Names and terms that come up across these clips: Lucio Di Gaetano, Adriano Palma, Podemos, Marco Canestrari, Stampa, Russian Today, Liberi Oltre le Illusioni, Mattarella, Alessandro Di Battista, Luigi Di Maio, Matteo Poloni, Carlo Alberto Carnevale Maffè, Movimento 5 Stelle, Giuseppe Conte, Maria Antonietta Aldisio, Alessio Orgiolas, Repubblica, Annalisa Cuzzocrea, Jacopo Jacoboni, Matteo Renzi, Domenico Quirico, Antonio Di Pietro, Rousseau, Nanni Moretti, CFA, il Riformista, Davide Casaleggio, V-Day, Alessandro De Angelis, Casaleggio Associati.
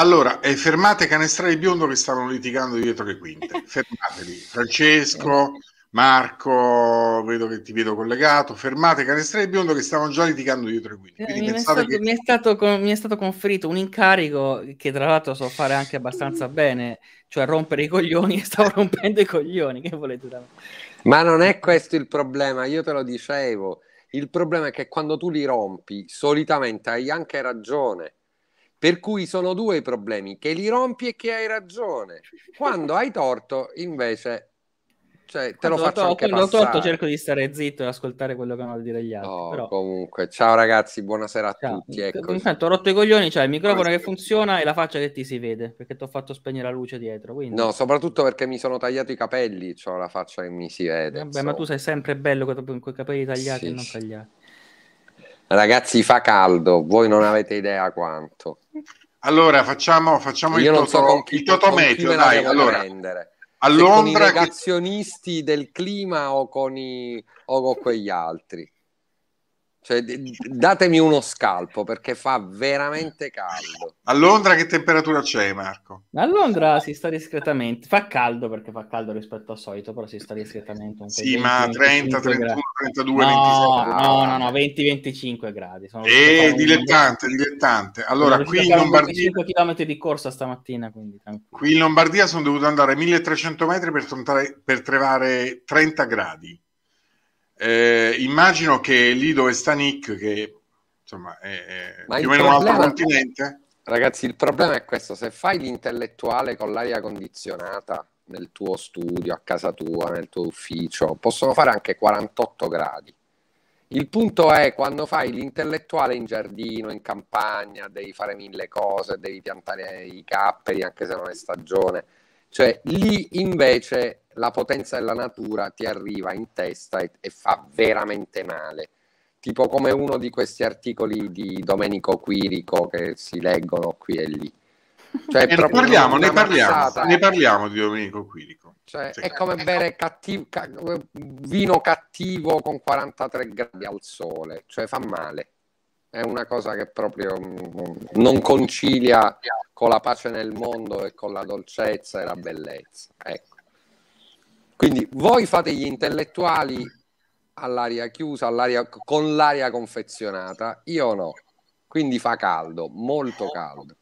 Allora, fermate Canestrari e Biondo che stavano litigando dietro le quinte, fermateli. Francesco, Marco, vedo che ti vedo collegato, fermate Canestrari e Biondo che stavano già litigando dietro le quinte. Mi è stato conferito un incarico che tra l'altro so fare anche abbastanza bene, cioè rompere i coglioni, e stavo rompendo i coglioni, che volete da me? Ma non è questo il problema, io te lo dicevo, il problema è che quando tu li rompi solitamente hai anche ragione. Per cui sono due i problemi, che li rompi e che hai ragione. Quando hai torto, invece, cioè, te lo faccio anche passare. Quando ho torto cerco di stare zitto e ascoltare quello che hanno da dire gli altri. No, però... comunque, ciao ragazzi, buonasera a tutti. Ecco. Intanto ho rotto i coglioni, c'è il microfono che funziona e la faccia che ti si vede, perché ti ho fatto spegnere la luce dietro. Quindi... No, soprattutto perché mi sono tagliato i capelli, c'ho la faccia che mi si vede. Vabbè, ma tu sei sempre bello con quei capelli tagliati e non tagliati. Ragazzi, fa caldo, voi non avete idea quanto. Allora, facciamo il totometrio, dai, allora. A Londra, con i negazionisti del clima o con quegli altri. Cioè, datemi uno scalpo, perché fa veramente caldo. A Londra che temperatura c'è, Marco? A Londra si sta discretamente, fa caldo perché fa caldo rispetto al solito, però si sta discretamente un po'. Sì, 20, ma 30, 31, gradi. 32, no, 27. No, 20-25 gradi. Dilettante. Allora, qui in Lombardia... 5 km di corsa stamattina, quindi tranquillo. Qui in Lombardia sono dovuto andare a 1300 metri per trovare 30 gradi. Immagino che lì dove sta Nick, che insomma è più o meno un altro continente. Ragazzi, il problema è questo: se fai l'intellettuale con l'aria condizionata nel tuo studio, a casa tua, nel tuo ufficio, possono fare anche 48 gradi. Il punto è quando fai l'intellettuale in giardino, in campagna, devi fare mille cose, devi piantare i capperi anche se non è stagione. Cioè lì invece la potenza della natura ti arriva in testa e fa veramente male, tipo come uno di questi articoli di Domenico Quirico che si leggono qui e lì. Cioè, ne parliamo di Domenico Quirico. Cioè, è come bere vino cattivo con 43 gradi al sole, cioè fa male. È una cosa che proprio non concilia con la pace nel mondo e con la dolcezza e la bellezza. Ecco. Quindi voi fate gli intellettuali all'aria chiusa, con l'aria confezionata, io no. Quindi fa caldo, molto caldo.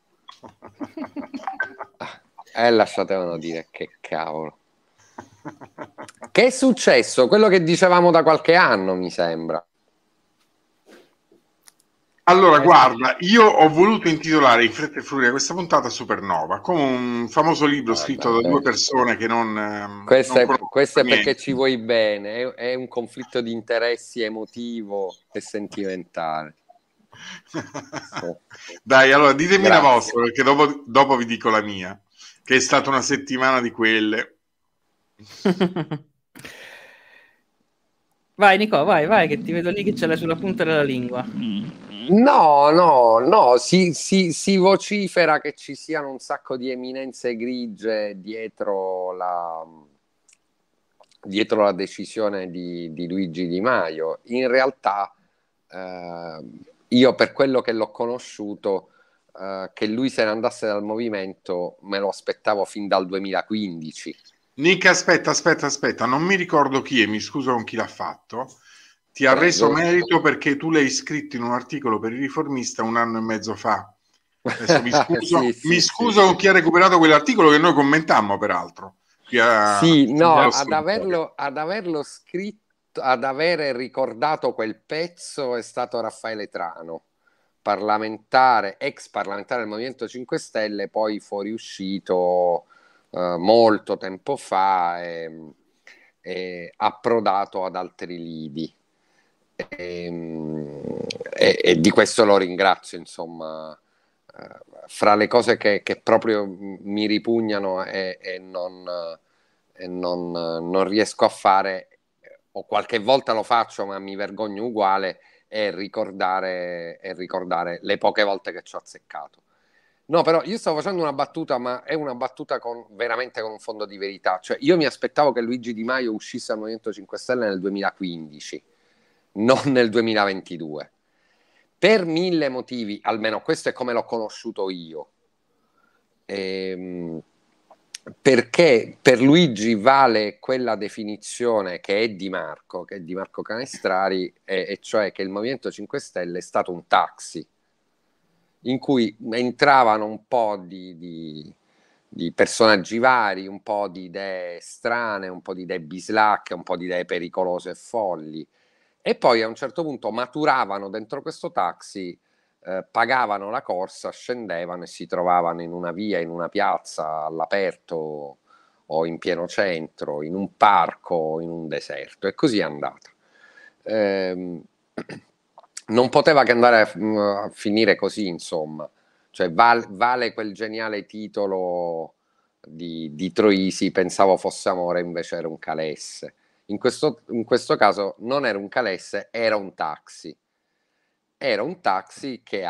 Lasciatevano dire, che cavolo. Che è successo? Quello che dicevamo da qualche anno, mi sembra. Allora, guarda, io ho voluto intitolare in fretta e furia questa puntata Supernova, come un famoso libro scritto da due persone che non... Questo è perché ci vuoi bene, è un conflitto di interessi emotivo e sentimentale. Dai, allora, ditemi la vostra, perché dopo vi dico la mia, che è stata una settimana di quelle. Vai Nico, vai, che ti vedo lì che ce l'hai sulla punta della lingua. No, si vocifera che ci siano un sacco di eminenze grigie dietro la decisione di Luigi Di Maio. In realtà io, per quello che l'ho conosciuto, che lui se ne andasse dal movimento me lo aspettavo fin dal 2015. Nick, aspetta, non mi ricordo chi è, mi scuso con chi l'ha fatto. Ti ha reso merito perché tu l'hai scritto in un articolo per il Riformista un anno e mezzo fa. Adesso mi scuso, con chi ha recuperato quell'articolo che noi commentammo, peraltro. Ad avere ricordato quel pezzo è stato Raffaele Trano, ex parlamentare del Movimento 5 Stelle, poi fuoriuscito molto tempo fa e approdato ad altri lidi. E di questo lo ringrazio, insomma. Fra le cose che proprio mi ripugnano e non riesco a fare, o qualche volta lo faccio ma mi vergogno uguale, è ricordare le poche volte che ci ho azzeccato. No, però io stavo facendo una battuta, ma è una battuta veramente con un fondo di verità. Cioè, io mi aspettavo che Luigi Di Maio uscisse al Movimento 5 Stelle nel 2015, non nel 2022, per mille motivi, almeno questo è come l'ho conosciuto io. perché per Luigi vale quella definizione che è di Marco Canestrari, e cioè che il Movimento 5 Stelle è stato un taxi in cui entravano un po' di personaggi vari, un po' di idee strane, un po' di idee bislacche, un po' di idee pericolose e folli, e poi a un certo punto maturavano dentro questo taxi, pagavano la corsa, scendevano e si trovavano in una via, in una piazza, all'aperto o in pieno centro, in un parco o in un deserto, e così è andata. Non poteva che andare a finire così, insomma, cioè vale quel geniale titolo di Troisi, "Pensavo fosse amore, invece era un calesse". In questo caso non era un calesse, era un taxi. Era un taxi che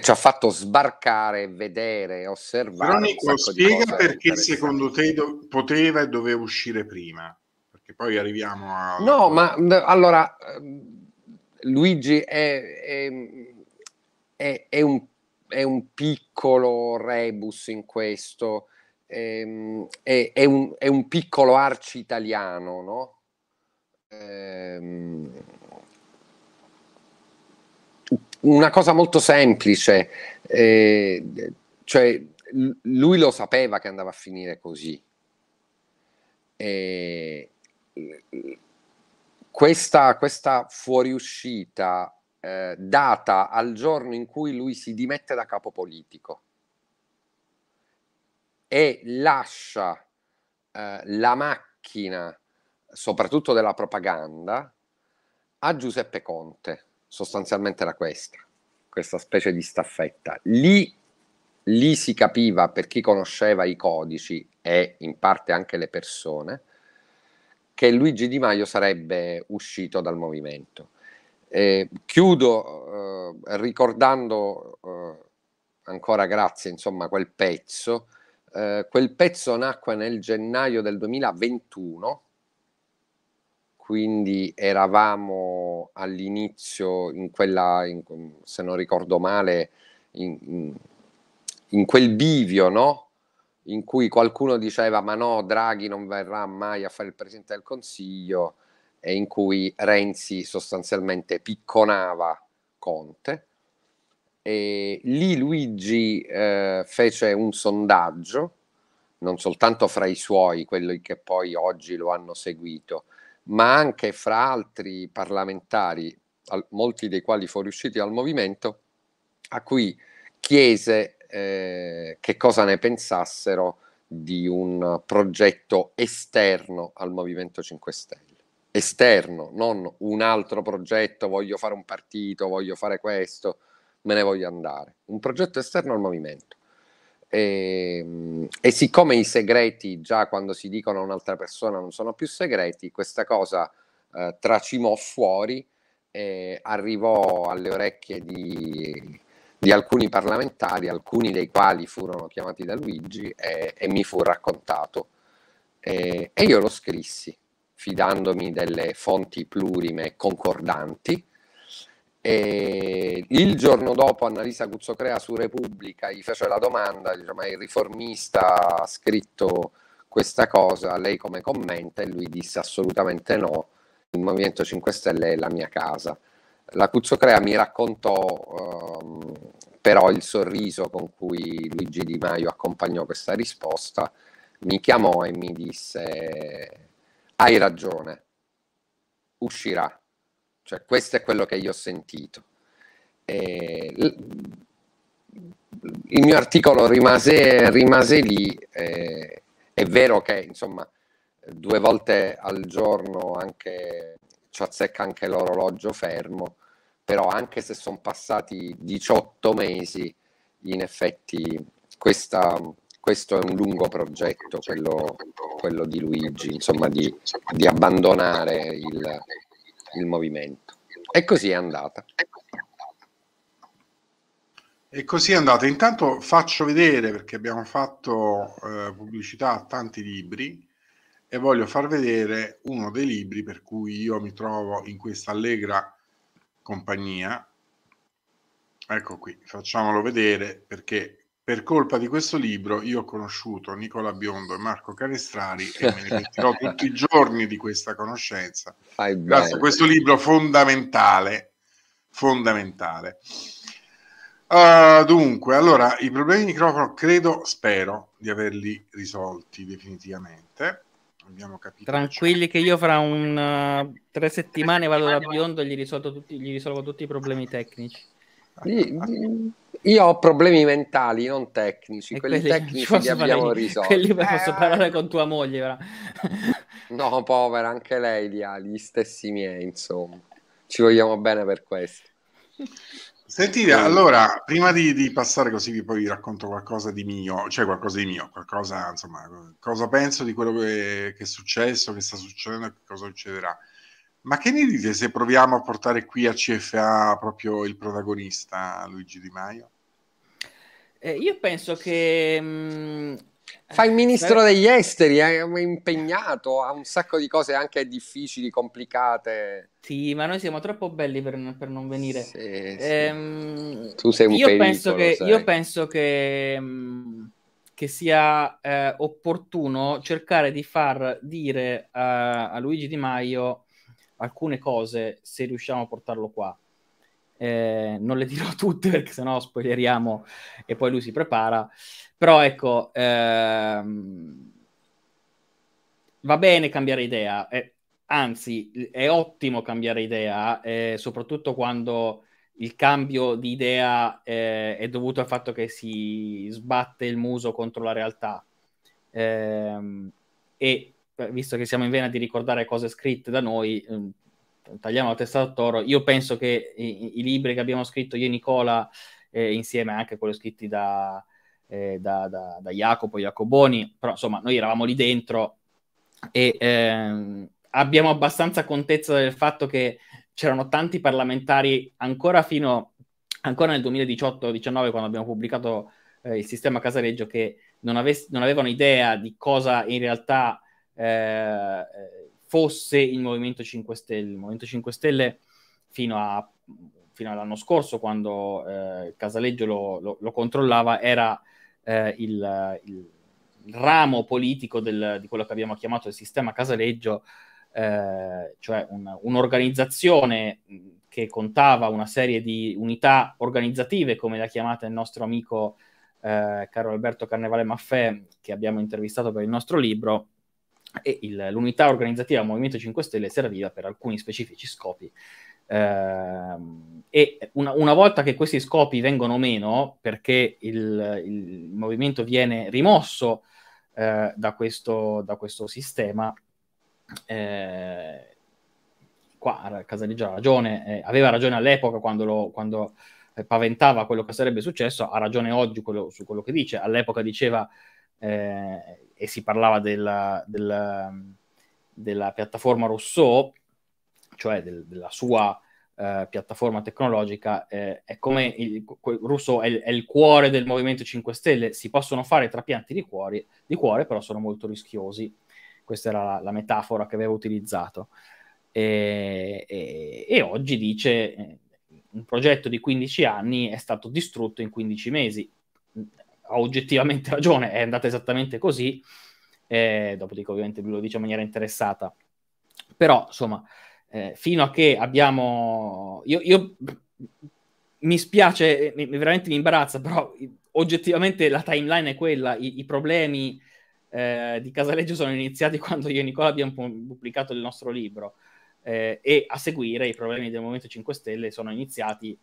ci ha fatto sbarcare, vedere, osservare. Veronico, spiega perché secondo te poteva e doveva uscire prima, perché poi arriviamo a... No, ma allora Luigi è un piccolo rebus in questo, è un piccolo arci italiano, no? Una cosa molto semplice, cioè lui lo sapeva che andava a finire così, questa fuoriuscita data al giorno in cui lui si dimette da capo politico e lascia la macchina, soprattutto della propaganda, a Giuseppe Conte. Sostanzialmente era questa specie di staffetta. Lì si capiva, per chi conosceva i codici e in parte anche le persone, che Luigi Di Maio sarebbe uscito dal movimento. Chiudo ricordando ancora, grazie, insomma, quel pezzo. Quel pezzo nacque nel gennaio del 2021, quindi eravamo all'inizio, se non ricordo male, in quel bivio, no? In cui qualcuno diceva "ma no, Draghi non verrà mai a fare il Presidente del Consiglio", e in cui Renzi sostanzialmente picconava Conte. E lì Luigi fece un sondaggio, non soltanto fra i suoi, quelli che poi oggi lo hanno seguito, ma anche fra altri parlamentari, molti dei quali fuoriusciti dal movimento, a cui chiese che cosa ne pensassero di un progetto esterno al Movimento 5 Stelle. Esterno, non un altro progetto, voglio fare un partito, voglio fare questo, me ne voglio andare. Un progetto esterno al movimento. E siccome i segreti, già quando si dicono a un'altra persona, non sono più segreti, questa cosa tracimò fuori, arrivò alle orecchie di alcuni parlamentari, alcuni dei quali furono chiamati da Luigi, e mi fu raccontato, e io lo scrissi fidandomi delle fonti plurime concordanti. E il giorno dopo Annalisa Cuzzocrea su Repubblica gli fece la domanda, dice, "ma il Riformista ha scritto questa cosa, lei come commenta?" E lui disse "assolutamente no, il Movimento 5 Stelle è la mia casa". La Cuzzocrea mi raccontò però il sorriso con cui Luigi Di Maio accompagnò questa risposta, mi chiamò e mi disse "hai ragione, uscirà". Cioè, questo è quello che io ho sentito. Il mio articolo rimase lì. È vero che, insomma, 2 volte al giorno anche ci azzecca anche l'orologio fermo, però anche se sono passati 18 mesi, in effetti questo è un lungo progetto, quello di Luigi, insomma, di abbandonare il movimento, e così è andata. E così è andata. Intanto faccio vedere, perché abbiamo fatto pubblicità a tanti libri, e voglio far vedere uno dei libri per cui io mi trovo in questa allegra compagnia. Ecco qui, facciamolo vedere, perché per colpa di questo libro io ho conosciuto Nicola Biondo e Marco Canestrari e me ne metterò tutti i giorni di questa conoscenza. Grazie a questo libro fondamentale, fondamentale. Dunque, allora, i problemi di microfono credo, spero, di averli risolti definitivamente. Abbiamo capito. Tranquilli che io fra tre settimane vado da Biondo e gli risolvo tutti i problemi tecnici. Io ho problemi mentali, non tecnici. Quelli tecnici li abbiamo risolti. Quelli posso parlare con tua moglie, però. No, povera, anche lei li ha, gli stessi miei, insomma. Ci vogliamo bene per questo. Sentite, allora, prima di passare così vi poi vi racconto qualcosa di mio, cioè qualcosa di mio, qualcosa, insomma, cosa penso di quello che è successo, che sta succedendo e che cosa succederà. Ma che ne dite se proviamo a portare qui a CFA proprio il protagonista Luigi Di Maio? Io penso che... fa il ministro degli esteri, è impegnato, ha un sacco di cose anche difficili, complicate. Sì, ma noi siamo troppo belli per non venire. Sì, sì. Tu sei un pericolo, io penso che sia opportuno cercare di far dire a Luigi Di Maio alcune cose, se riusciamo a portarlo qua. Non le dirò tutte perché sennò spoileriamo e poi lui si prepara, però ecco, va bene cambiare idea, anzi è ottimo cambiare idea, soprattutto quando il cambio di idea è dovuto al fatto che si sbatte il muso contro la realtà, e visto che siamo in vena di ricordare cose scritte da noi, tagliamo la testa al toro. Io penso che i libri che abbiamo scritto io e Nicola, insieme anche quelli scritti da Jacopo Jacoboni, però insomma noi eravamo lì dentro e abbiamo abbastanza contezza del fatto che c'erano tanti parlamentari ancora nel 2018-19, quando abbiamo pubblicato il sistema Casaleggio, che non avevano idea di cosa in realtà fosse il Movimento 5 Stelle. Il Movimento 5 Stelle fino all'anno scorso, quando Casaleggio lo controllava, era il ramo politico di quello che abbiamo chiamato il sistema Casaleggio, cioè un'organizzazione che contava una serie di unità organizzative, come l'ha chiamata il nostro amico Carlo Alberto Carnevale Maffè, che abbiamo intervistato per il nostro libro. E l'unità organizzativa Movimento 5 Stelle serviva per alcuni specifici scopi, e una volta che questi scopi vengono meno, perché il movimento viene rimosso da questo sistema, qua Casaleggio ha ragione, aveva ragione all'epoca quando paventava quello che sarebbe successo, ha ragione oggi su quello che dice. All'epoca diceva e si parlava della piattaforma Rousseau, cioè della sua piattaforma tecnologica. È come Rousseau è il cuore del Movimento 5 Stelle. Si possono fare trapianti di cuore, però sono molto rischiosi. Questa era la metafora che aveva utilizzato. E oggi dice un progetto di 15 anni è stato distrutto in 15 mesi. Ha oggettivamente ragione, è andata esattamente così, dopodiché ovviamente lui lo dice in maniera interessata, però insomma, fino a che abbiamo, io mi spiace, veramente mi imbarazza, però oggettivamente la timeline è quella. I problemi di Casaleggio sono iniziati quando io e Nicola abbiamo pubblicato il nostro libro, e a seguire i problemi del Movimento 5 Stelle sono iniziati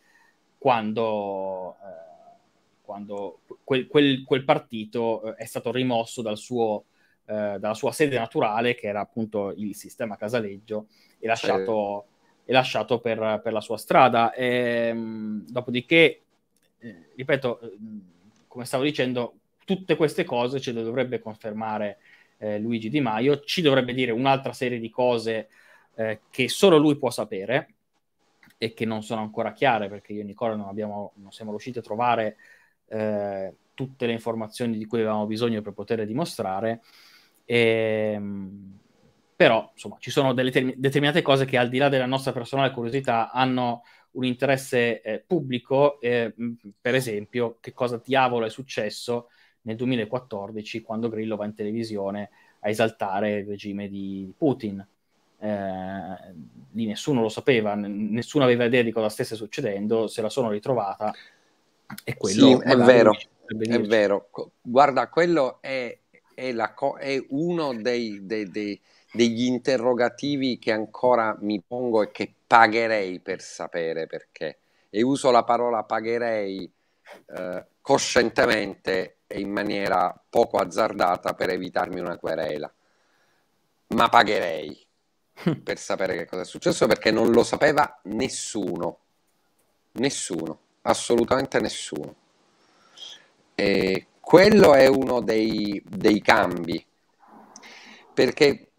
quando quel partito è stato rimosso dalla sua sede naturale, che era appunto il sistema Casaleggio, e lasciato per la sua strada. Dopodiché, ripeto, come stavo dicendo, tutte queste cose ce le dovrebbe confermare Luigi Di Maio, ci dovrebbe dire un'altra serie di cose che solo lui può sapere e che non sono ancora chiare, perché io e Nicola non siamo riusciti a trovare tutte le informazioni di cui avevamo bisogno per poter dimostrare, però insomma ci sono delle determinate cose che, al di là della nostra personale curiosità, hanno un interesse pubblico, per esempio che cosa diavolo è successo nel 2014 quando Grillo va in televisione a esaltare il regime di Putin. Lì nessuno lo sapeva, nessuno aveva idea di cosa stesse succedendo, se la sono ritrovata e quello sì, è vero, è vero. Guarda, quello è uno degli interrogativi che ancora mi pongo e che pagherei per sapere perché, e uso la parola pagherei coscientemente e in maniera poco azzardata per evitarmi una querela, ma pagherei per sapere che cosa è successo, perché non lo sapeva nessuno, assolutamente nessuno. E quello è uno dei cambi, perché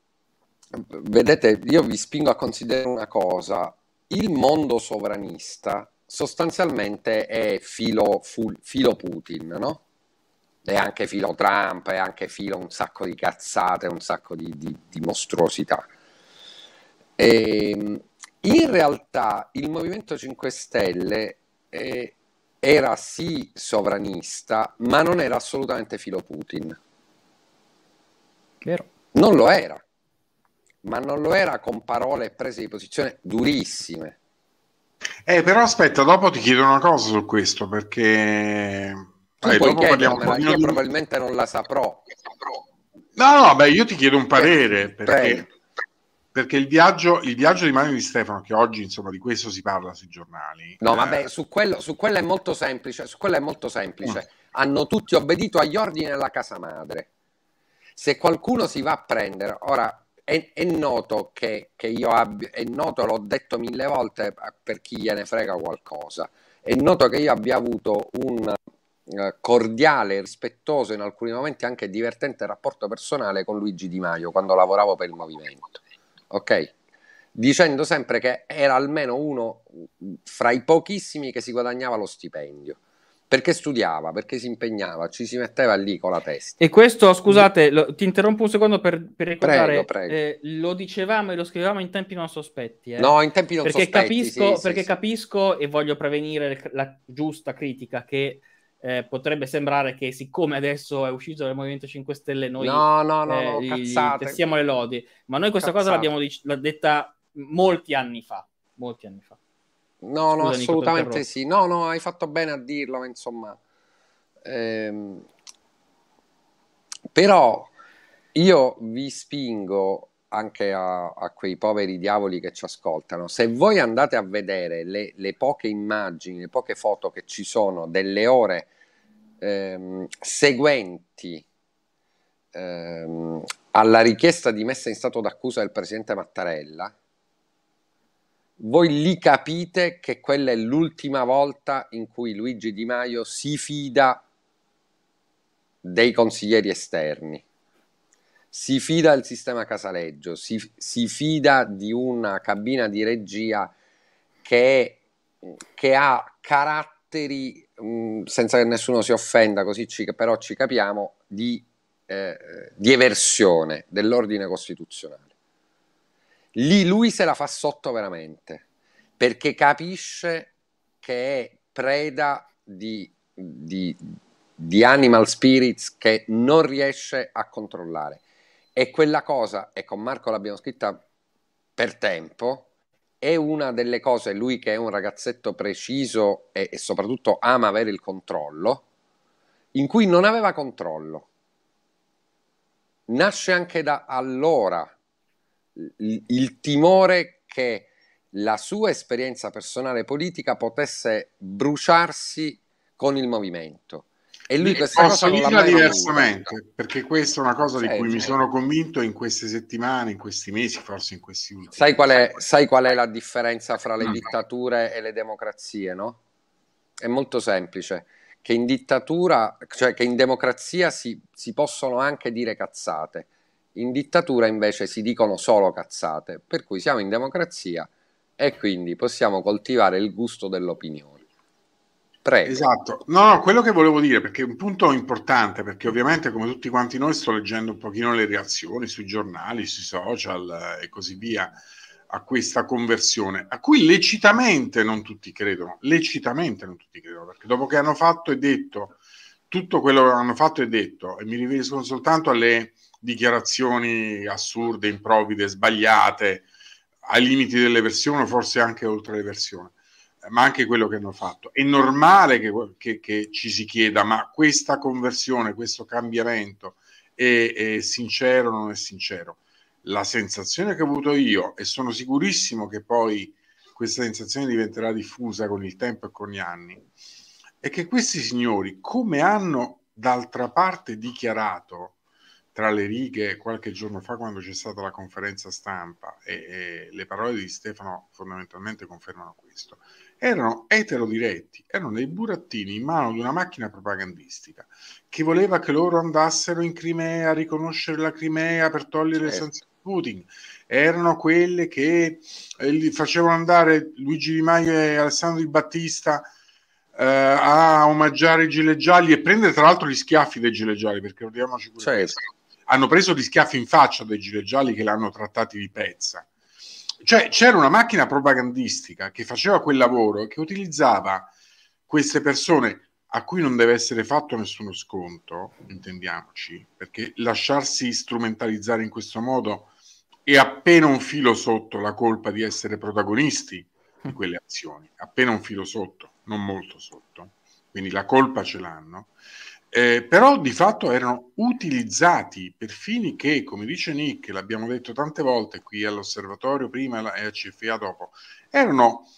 vedete, io vi spingo a considerare una cosa: il mondo sovranista sostanzialmente è filo Putin, no? È anche filo Trump, è anche filo un sacco di cazzate, un sacco di mostruosità. In realtà il Movimento 5 Stelle era sì sovranista, ma non era assolutamente filo Putin. Vero. Non lo era, ma non lo era con parole e prese di posizione durissime. Però aspetta, dopo ti chiedo una cosa su questo, perché dopo parliamo un pochino, io probabilmente non la saprò. No, beh, io ti chiedo un parere, perché il viaggio di Manlio Di Stefano, che oggi insomma di questo si parla sui giornali. No, vabbè, su quello è molto semplice, Hanno tutti obbedito agli ordini della casa madre. Se qualcuno si va a prendere, ora è noto che io abbia, è noto, l'ho detto mille volte per chi gliene frega qualcosa, è noto che io abbia avuto un cordiale, rispettoso, in alcuni momenti anche divertente rapporto personale con Luigi Di Maio quando lavoravo per il Movimento. Ok, dicendo sempre che era almeno uno fra i pochissimi che si guadagnava lo stipendio, perché studiava, perché si impegnava, ci si metteva lì con la testa. E questo, scusate, ti interrompo un secondo per ricordare, prego. Lo dicevamo e lo scrivevamo in tempi non sospetti. No, in tempi non sospetti. Capisco e voglio prevenire la giusta critica che potrebbe sembrare che, siccome adesso è uscito dal Movimento 5 Stelle, noi tessiamo le lodi, ma noi questa cosa l'abbiamo detta molti anni fa. No, no, assolutamente sì, no, hai fatto bene a dirlo, ma insomma però io vi spingo anche a quei poveri diavoli che ci ascoltano: se voi andate a vedere le poche immagini, le poche foto che ci sono delle ore seguenti alla richiesta di messa in stato d'accusa del presidente Mattarella, voi lì capite che quella è l'ultima volta in cui Luigi Di Maio si fida dei consiglieri esterni, si fida del sistema Casaleggio, si fida di una cabina di regia che ha caratteri, senza che nessuno si offenda, così però ci capiamo, di eversione dell'ordine costituzionale. Lì lui se la fa sotto veramente, perché capisce che è preda di animal spirits che non riesce a controllare. E quella cosa, e con Marco l'abbiamo scritta per tempo, è una delle cose, lui che è un ragazzetto preciso e soprattutto ama avere il controllo, in cui non aveva controllo. Nasce anche da allora il timore che la sua esperienza personale politica potesse bruciarsi con il Movimento. E lui questa cosa non l'ha mai diversamente avuta. Perché questa è una cosa di cui mi sono convinto in queste settimane, in questi mesi, forse in questi ultimi. Sai qual è la differenza fra le dittature e le democrazie, no? È molto semplice, che in dittatura, cioè che in democrazia si possono anche dire cazzate. In dittatura invece si dicono solo cazzate, per cui siamo in democrazia e quindi possiamo coltivare il gusto dell'opinione. Prego. Esatto, no, quello che volevo dire, perché è un punto importante, perché ovviamente come tutti quanti noi sto leggendo un pochino le reazioni sui giornali, sui social e così via, a questa conversione, a cui lecitamente non tutti credono, perché dopo che hanno fatto e detto tutto quello che hanno fatto e detto, e mi riferisco soltanto alle dichiarazioni assurde, improvvide, sbagliate, ai limiti delle versioni, forse anche oltre le versioni, ma anche quello che hanno fatto. È normale che ci si chieda, ma questa conversione, questo cambiamento è sincero o non è sincero? La sensazione che ho avuto io, e sono sicurissimo che poi questa sensazione diventerà diffusa con il tempo e con gli anni, è che questi signori, come hanno d'altra parte dichiarato tra le righe qualche giorno fa quando c'è stata la conferenza stampa, e le parole di Stefano fondamentalmente confermano questo, erano eterodiretti, erano dei burattini in mano di una macchina propagandistica che voleva che loro andassero in Crimea a riconoscere la Crimea per togliere le sanzioni Putin. Erano quelle che li facevano andare Luigi Di Maio e Alessandro Di Battista a omaggiare i gilet gialli e prendere tra l'altro gli schiaffi dei gilet gialli, perché ricordiamoci quello che hanno preso gli schiaffi in faccia dei gilet gialli che l'hanno trattati di pezza. Cioè c'era una macchina propagandistica che faceva quel lavoro, che utilizzava queste persone a cui non deve essere fatto nessuno sconto, intendiamoci, perché lasciarsi strumentalizzare in questo modo è appena un filo sotto la colpa di essere protagonisti di quelle azioni, appena un filo sotto, non molto sotto, quindi la colpa ce l'hanno, però di fatto erano utilizzati per fini che, come dice Nick, l'abbiamo detto tante volte qui all'osservatorio prima e a CFA dopo, erano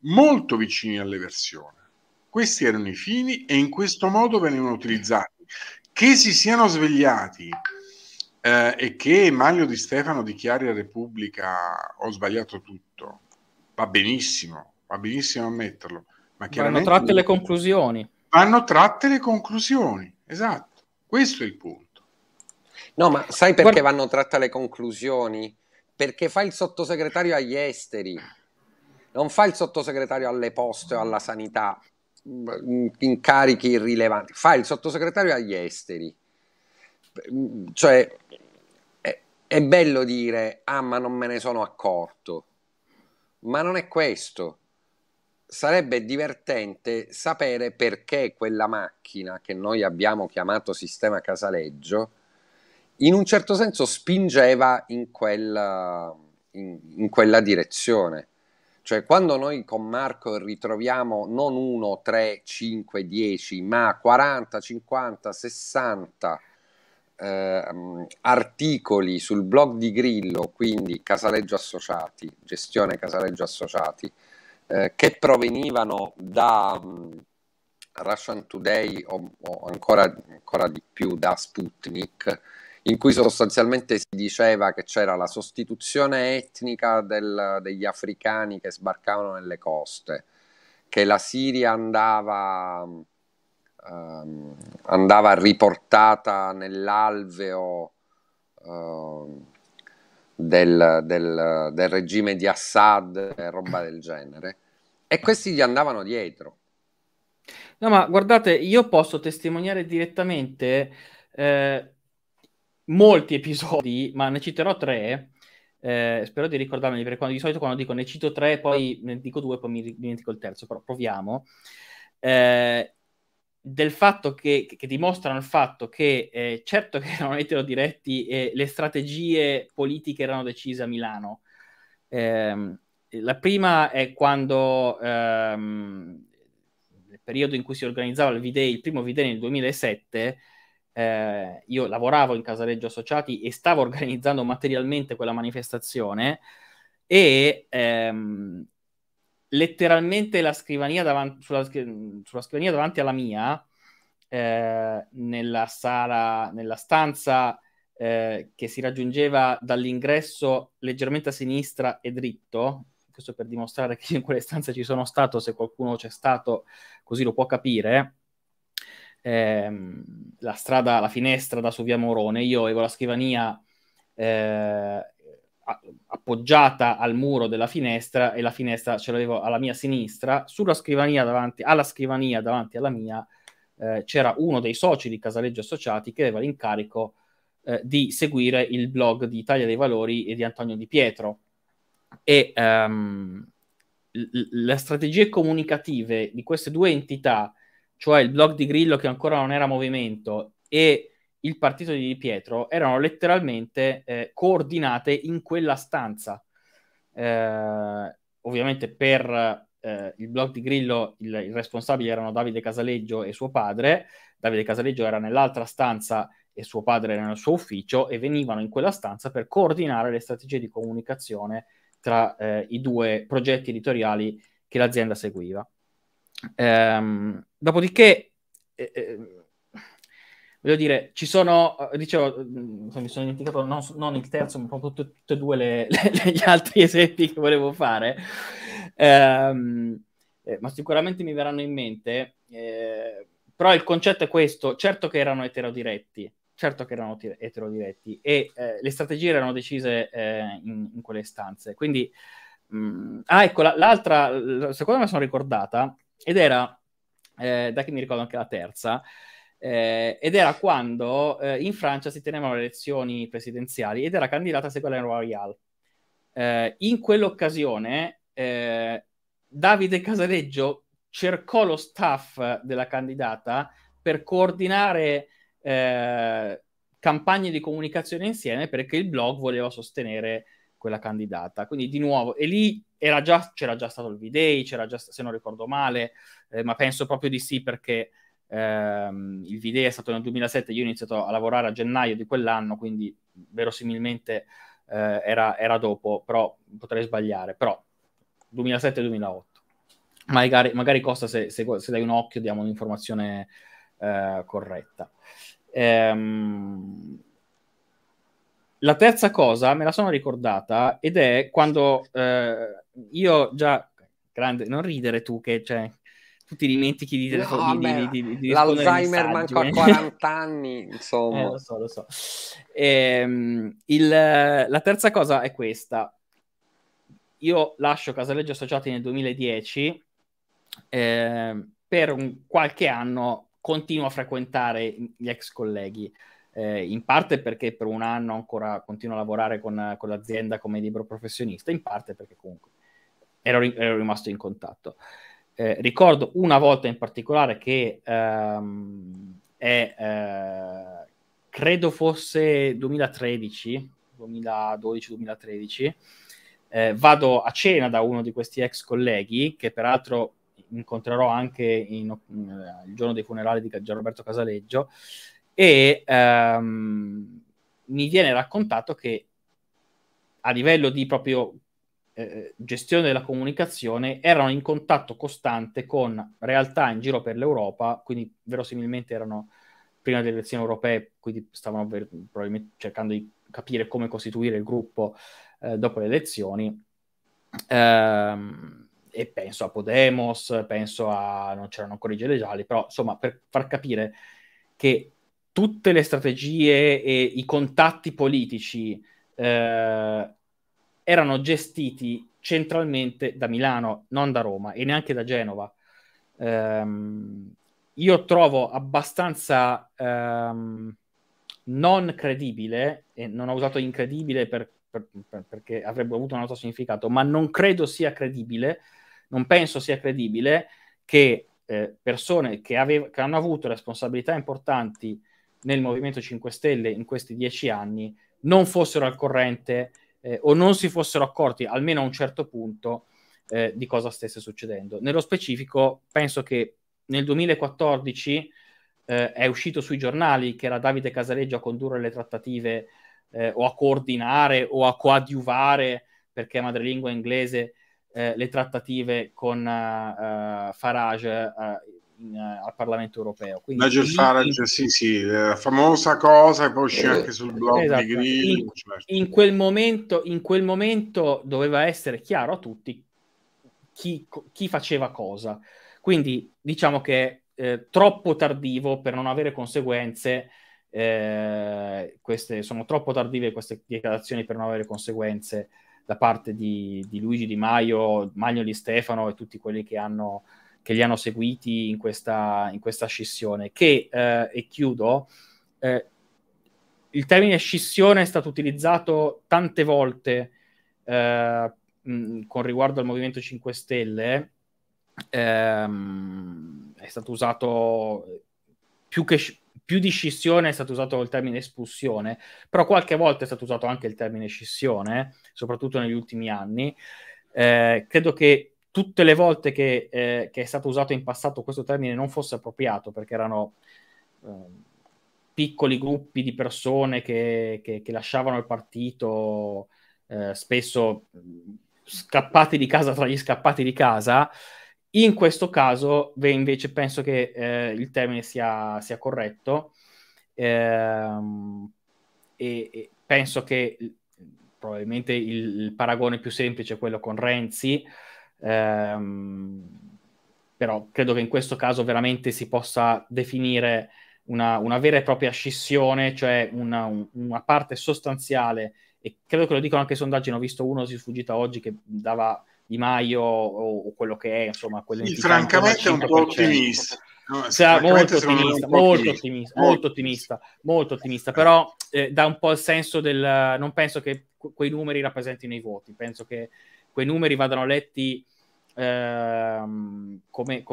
molto vicini all'eversione. Questi erano i fini e in questo modo venivano utilizzati. Che si siano svegliati e che Manlio Di Stefano dichiari a Repubblica ho sbagliato tutto, va benissimo ammetterlo. Ma chiaramente vanno tratte le conclusioni. Vanno tratte le conclusioni, esatto. Questo è il punto. No, ma sai perché vanno tratte le conclusioni? Perché fa il sottosegretario agli esteri, non fa il sottosegretario alle poste o alla sanità, incarichi irrilevanti, fa il sottosegretario agli esteri. Cioè è bello dire ah ma non me ne sono accorto, ma non è questo. Sarebbe divertente sapere perché quella macchina che noi abbiamo chiamato sistema Casaleggio in un certo senso spingeva in quella direzione. Cioè quando noi con Marco ritroviamo non 1, 3, 5, 10, ma 40, 50, 60 articoli sul blog di Grillo, quindi Casaleggio Associati, gestione Casaleggio Associati, che provenivano da Russian Today o ancora di più da Sputnik, in cui sostanzialmente si diceva che c'era la sostituzione etnica degli africani che sbarcavano nelle coste, che la Siria andava riportata nell'alveo del regime di Assad e roba del genere, e questi gli andavano dietro. No, ma guardate, io posso testimoniare direttamente molti episodi, ma ne citerò 3, spero di ricordarmeli, perché di solito quando dico ne cito 3 poi ne dico 2 poi mi dimentico il terzo, però proviamo, del fatto che dimostrano il fatto che certo che erano eterodiretti e le strategie politiche erano decise a Milano. La prima è quando nel periodo in cui si organizzava il V-Day, il primo V-Day nel 2007, io lavoravo in Casaleggio Associati e stavo organizzando materialmente quella manifestazione e letteralmente la scrivania sulla scrivania davanti alla mia, nella stanza che si raggiungeva dall'ingresso leggermente a sinistra e dritto, questo per dimostrare che in quelle stanze ci sono stato, se qualcuno c'è stato così lo può capire, la finestra da su via Morone, io avevo la scrivania appoggiata al muro della finestra e la finestra ce l'avevo alla mia sinistra, sulla scrivania davanti alla mia c'era uno dei soci di Casaleggio Associati che aveva l'incarico di seguire il blog di Italia dei Valori e di Antonio Di Pietro, e le strategie comunicative di queste due entità, cioè il blog di Grillo che ancora non era Movimento e il partito di Di Pietro, erano letteralmente coordinate in quella stanza. Ovviamente per il blog di Grillo il responsabile erano Davide Casaleggio e suo padre. Davide Casaleggio era nell'altra stanza e suo padre era nel suo ufficio, e venivano in quella stanza per coordinare le strategie di comunicazione tra i due progetti editoriali che l'azienda seguiva. Dopodiché voglio dire, ci sono, dicevo, mi sono dimenticato non il terzo, ma proprio tutti e due gli altri esempi che volevo fare, ma sicuramente mi verranno in mente, però il concetto è questo. Certo che erano eterodiretti, e le strategie erano decise in quelle stanze, quindi ecco, l'altra, secondo me sono ricordata, ed era da che mi ricordo anche la terza, ed era quando in Francia si tenevano le elezioni presidenziali ed era candidata Ségolène Royal. In quell'occasione Davide Casaleggio cercò lo staff della candidata per coordinare campagne di comunicazione insieme, perché il blog voleva sostenere quella candidata. Quindi di nuovo, e lì c'era già stato il V-Day, se non ricordo male, ma penso proprio di sì, perché il V-Day è stato nel 2007, io ho iniziato a lavorare a gennaio di quell'anno, quindi verosimilmente era dopo, però potrei sbagliare, però 2007-2008. Magari Costa, se dai un occhio, diamo un'informazione corretta. La terza cosa me la sono ricordata, ed è quando io già, grande, non ridere tu che cioè, tu ti dimentichi di rispondere di l'Alzheimer manco a 40 anni, insomma. Lo so. La terza cosa è questa. Io lascio Casaleggio Associati nel 2010, per qualche anno continuo a frequentare gli ex colleghi, in parte perché per un anno ancora continuo a lavorare con l'azienda come libero professionista, in parte perché comunque ero rimasto in contatto. Ricordo una volta in particolare che credo fosse 2012-2013, vado a cena da uno di questi ex colleghi, che peraltro incontrerò anche il giorno dei funerali di Gianroberto Casaleggio, e mi viene raccontato che a livello di proprio gestione della comunicazione erano in contatto costante con realtà in giro per l'Europa, quindi verosimilmente erano prima delle elezioni europee, quindi stavano probabilmente cercando di capire come costituire il gruppo dopo le elezioni, e penso a Podemos, penso a, non c'erano ancora i gelegiali, però insomma, per far capire che tutte le strategie e i contatti politici erano gestiti centralmente da Milano, non da Roma e neanche da Genova. Io trovo abbastanza non credibile, e non ho usato incredibile perché avrebbe avuto un altro significato, ma non credo sia credibile, non penso sia credibile che persone che hanno avuto responsabilità importanti nel Movimento 5 Stelle in questi 10 anni non fossero al corrente o non si fossero accorti, almeno a un certo punto, di cosa stesse succedendo. Nello specifico, penso che nel 2014 è uscito sui giornali che era Davide Casaleggio a condurre le trattative, o a coordinare o a coadiuvare, perché è madrelingua inglese, le trattative con Farage al Parlamento europeo. Quindi Nigel Farage, sì, la famosa cosa che poi uscì anche sul blog, esatto, di Grillo. Certo. In quel momento doveva essere chiaro a tutti chi faceva cosa. Quindi diciamo che è troppo tardivo per non avere conseguenze, sono troppo tardive queste dichiarazioni per non avere conseguenze da parte di Luigi Di Maio, Manlio Di Stefano e tutti quelli che li hanno seguiti in questa scissione, che, e chiudo, il termine scissione è stato utilizzato tante volte con riguardo al Movimento 5 Stelle, è stato usato più di scissione, è stato usato il termine espulsione, però qualche volta è stato usato anche il termine scissione, soprattutto negli ultimi anni. Credo che tutte le volte che è stato usato in passato questo termine non fosse appropriato, perché erano piccoli gruppi di persone che lasciavano il partito, spesso scappati di casa tra gli scappati di casa. In questo caso, invece, penso che il termine sia corretto, e penso che probabilmente il paragone più semplice è quello con Renzi, però credo che in questo caso veramente si possa definire una vera e propria scissione, cioè una parte sostanziale, e credo che lo dicono anche i sondaggi, ne ho visto uno si è sfuggita oggi che dava Di Maio o quello che è, insomma, sì, francamente è un po' ottimista, no, molto ottimista, però dà un po' il senso del non penso che quei numeri rappresentino i voti, penso che quei numeri vadano letti come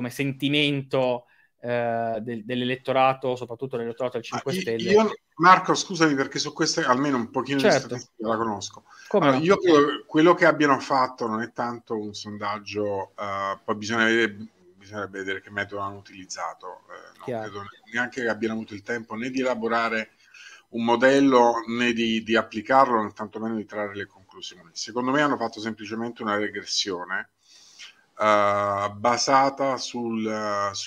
sentimento dell'elettorato, soprattutto dell'elettorato del 5 Stelle. Io, Marco, scusami, perché su queste almeno un pochino di statistica la conosco. Allora, io quello che abbiano fatto non è tanto un sondaggio, poi bisognerebbe vedere che metodo hanno utilizzato, non credo neanche che abbiano avuto il tempo né di elaborare un modello né di applicarlo, né tantomeno di trarre le conclusioni. Secondo me hanno fatto semplicemente una regressione basata sui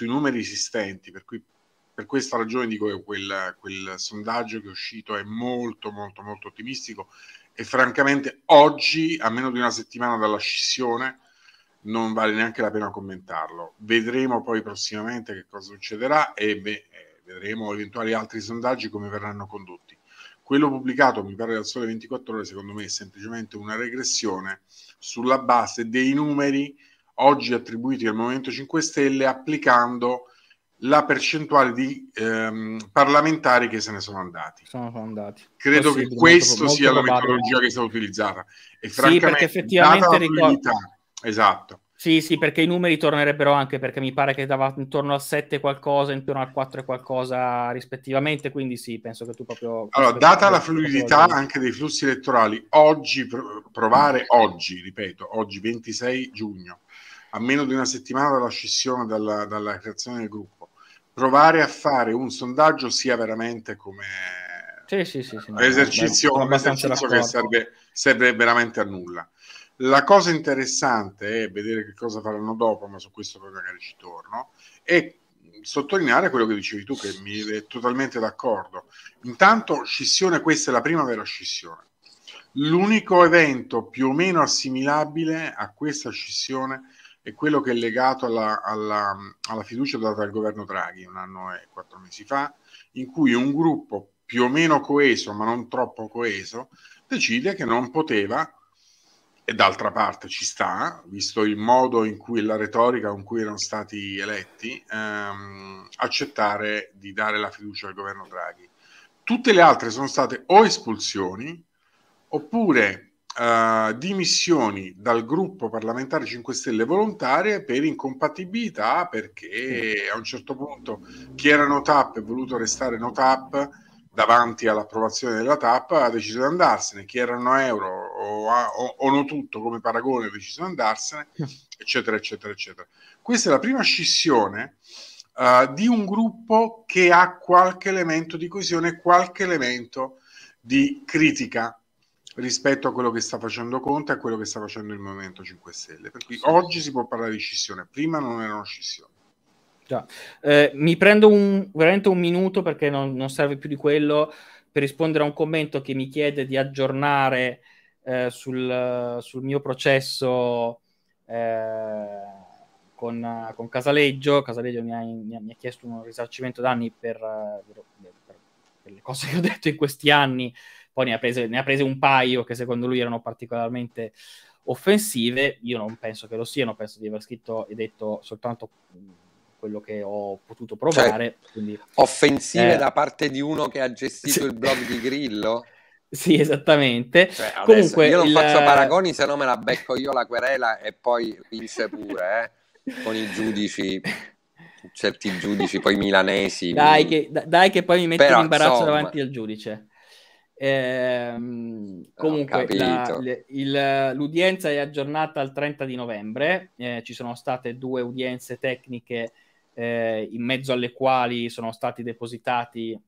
numeri esistenti, per questa ragione dico che quel sondaggio che è uscito è molto molto molto ottimistico, e francamente oggi, a meno di una settimana dalla scissione, non vale neanche la pena commentarlo. Vedremo poi prossimamente che cosa succederà e vedremo eventuali altri sondaggi come verranno condotti. Quello pubblicato, mi pare, dal Sole 24 Ore, secondo me è semplicemente una regressione sulla base dei numeri oggi attribuiti al Movimento 5 Stelle, applicando la percentuale di parlamentari che se ne sono andati. Credo che questo sia la metodologia che è stata utilizzata. E francamente, perché effettivamente ricordo. Esatto. Sì, perché i numeri tornerebbero anche, perché mi pare che dava intorno al 7 qualcosa, intorno al 4 qualcosa rispettivamente, quindi sì, penso che tu proprio... Allora, data la fluidità anche dei flussi elettorali, oggi, ripeto, oggi 26 giugno, a meno di una settimana dalla scissione, dalla creazione del gruppo, provare a fare un sondaggio sia veramente come... Sì, un esercizio che serve veramente a nulla. La cosa interessante è vedere che cosa faranno dopo, ma su questo poi magari ci torno, e sottolineare quello che dicevi tu, che mi è totalmente d'accordo. Intanto, scissione, questa è la prima vera scissione. L'unico evento più o meno assimilabile a questa scissione è quello che è legato alla fiducia data al governo Draghi 1 anno e 4 mesi fa, in cui un gruppo più o meno coeso, ma non troppo coeso, decide che non poteva, e d'altra parte ci sta, visto il modo in cui la retorica con cui erano stati eletti, accettare di dare la fiducia al governo Draghi. Tutte le altre sono state o espulsioni oppure dimissioni dal gruppo parlamentare 5 Stelle volontarie per incompatibilità, perché a un certo punto chi era no TAP è voluto restare no TAP davanti all'approvazione della TAP, ha deciso di andarsene, chi erano euro o no tutto come paragone ha deciso di andarsene, eccetera, eccetera, eccetera. Questa è la prima scissione di un gruppo che ha qualche elemento di coesione, qualche elemento di critica rispetto a quello che sta facendo Conte e a quello che sta facendo il Movimento 5 Stelle. Per cui oggi si può parlare di scissione, prima non era una scissione. Già. Mi prendo veramente un minuto, perché non serve più di quello, per rispondere a un commento che mi chiede di aggiornare sul mio processo con Casaleggio. Casaleggio mi ha chiesto un risarcimento danni per le cose che ho detto in questi anni, poi ne ha prese un paio che secondo lui erano particolarmente offensive. Io non penso che lo siano, penso di aver scritto e detto soltanto quello che ho potuto provare, cioè, quindi, offensive da parte di uno che ha gestito il blog di Grillo? Sì, esattamente. Cioè, adesso, comunque, io non faccio paragoni, se no me la becco io la querela e poi vinse pure, con i giudici, certi giudici, poi milanesi. Dai, che poi mi metti in imbarazzo, insomma, davanti al giudice. Comunque l'udienza è aggiornata al 30 di novembre, ci sono state 2 udienze tecniche, in mezzo alle quali sono state depositate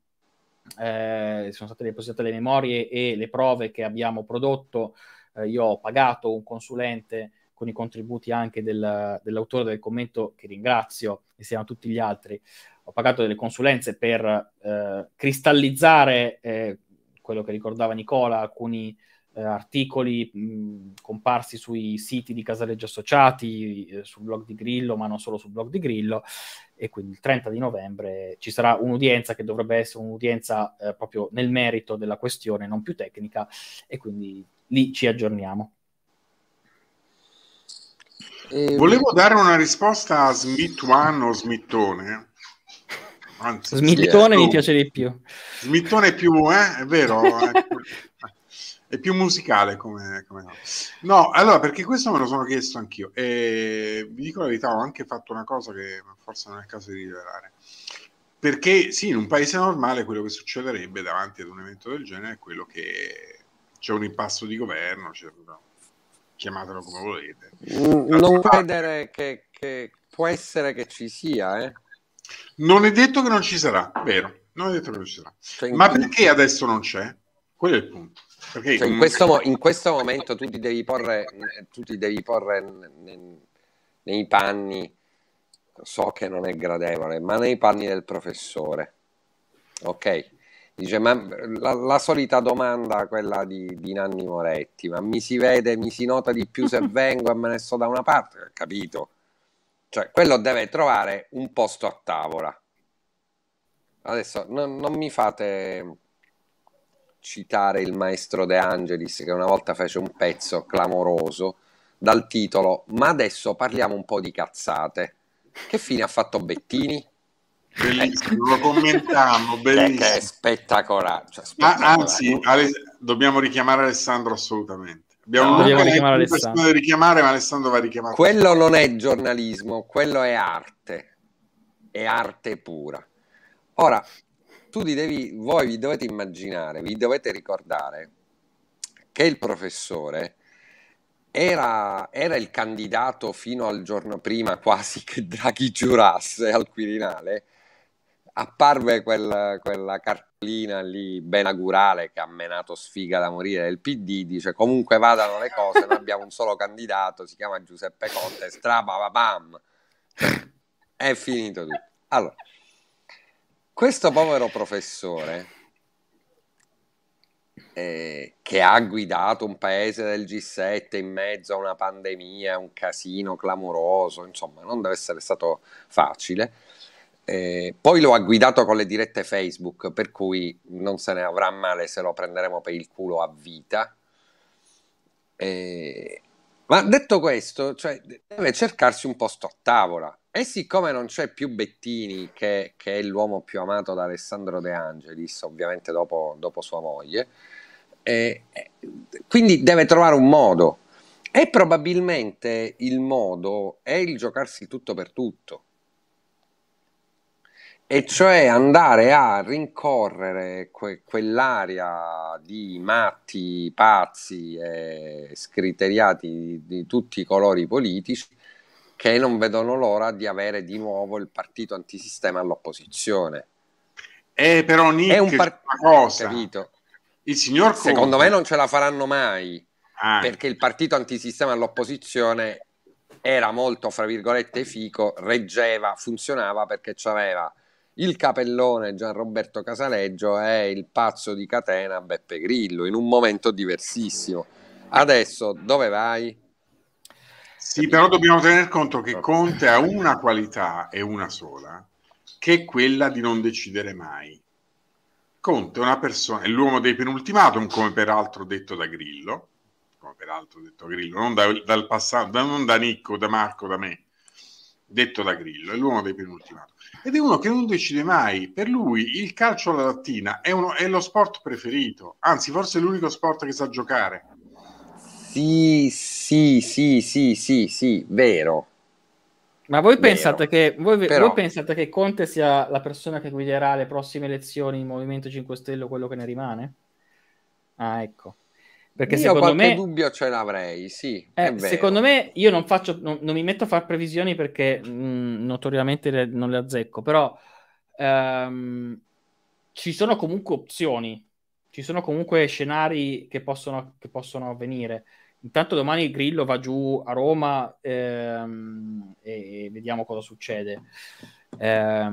le memorie e le prove che abbiamo prodotto. Io ho pagato un consulente con i contributi anche dell'autore del commento, che ringrazio, e siamo tutti gli altri. Ho pagato delle consulenze per cristallizzare quello che ricordava Nicola, alcuni articoli comparsi sui siti di Casaleggio Associati, sul blog di Grillo, ma non solo sul blog di Grillo. E quindi il 30 di novembre ci sarà un'udienza che dovrebbe essere un'udienza proprio nel merito della questione, non più tecnica, e quindi lì ci aggiorniamo. Volevo dare una risposta a Smith1 o Smittone. Anzi, Smittone mi piace di più. Smittone è più, è vero, è più musicale come no. No, allora, perché questo me lo sono chiesto anch'io, e vi dico la verità, ho anche fatto una cosa che forse non è il caso di rivelare, perché sì, in un paese normale quello che succederebbe davanti ad un evento del genere è quello che c'è un impasto di governo, chiamatelo come volete. Non credere che può essere che ci sia, Non è detto che non ci sarà, vero? Non è detto che non ci sarà. Cioè, ma perché adesso non c'è? Quello è il punto. Perché cioè, in questo momento tu ti devi porre nei panni, so che non è gradevole, ma nei panni del professore. Ok? Dice, ma la solita domanda, quella di Nanni Moretti, ma mi si vede, mi si nota di più se vengo e me ne sto da una parte? Capito? Cioè, quello deve trovare un posto a tavola. Adesso non mi fate citare il maestro De Angelis, che una volta fece un pezzo clamoroso dal titolo "Ma adesso parliamo un po' di cazzate". Che fine ha fatto Bettini? Bellissimo, lo commentammo, bellissimo. Che è spettacolare. Cioè, spettacolare. Anzi, dobbiamo richiamare Alessandro assolutamente. Dobbiamo richiamare Alessandro. Richiamare, ma Alessandro va richiamato. Quello non è giornalismo, quello è arte pura. Ora, voi vi dovete immaginare, vi dovete ricordare che il professore era il candidato fino al giorno prima, quasi che Draghi giurasse al Quirinale. Apparve quella cartolina lì benagurale che ha menato sfiga da morire del PD, dice comunque vadano le cose, noi abbiamo un solo candidato, si chiama Giuseppe Conte, strabababam, è finito tutto. Allora, questo povero professore che ha guidato un paese del G7 in mezzo a una pandemia, un casino clamoroso, insomma non deve essere stato facile. Poi lo ha guidato con le dirette Facebook, per cui non se ne avrà male se lo prenderemo per il culo a vita. Ma detto questo, cioè, deve cercarsi un posto a tavola, e siccome non c'è più Bettini, che è l'uomo più amato da Alessandro De Angelis, ovviamente dopo sua moglie, quindi deve trovare un modo, e probabilmente il modo è il giocarsi tutto per tutto. E cioè andare a rincorrere quell'area di matti, pazzi e scriteriati di tutti i colori politici, che non vedono l'ora di avere di nuovo il partito antisistema all'opposizione. Però Nick, è un partito, il signor Conte, secondo me non ce la faranno mai, perché il partito antisistema all'opposizione era molto, fra virgolette, fico, reggeva, funzionava perché c'aveva il capellone Gianroberto Casaleggio è il pazzo di catena Beppe Grillo, in un momento diversissimo. Adesso dove vai? Sì, però dobbiamo tener conto che Conte ha una qualità, e una sola, che è quella di non decidere mai. Conte è una persona, è l'uomo dei penultimatum, come peraltro detto da Grillo, non da Nicco, da Marco, da me. detto da Grillo, è l'uomo dei penultimati ed è uno che non decide mai. Per lui il calcio alla lattina è lo sport preferito, anzi forse è l'unico sport che sa giocare. Sì, vero. Ma voi pensate, che Conte sia la persona che guiderà le prossime elezioni in Movimento 5 Stelle o quello che ne rimane? Ah, ecco. Perché io secondo me dubbio ce l'avrei, sì. Secondo me io non mi metto a fare previsioni perché notoriamente non le azzecco, però ci sono comunque opzioni, ci sono comunque scenari che possono avvenire. Intanto domani Grillo va giù a Roma e vediamo cosa succede. Però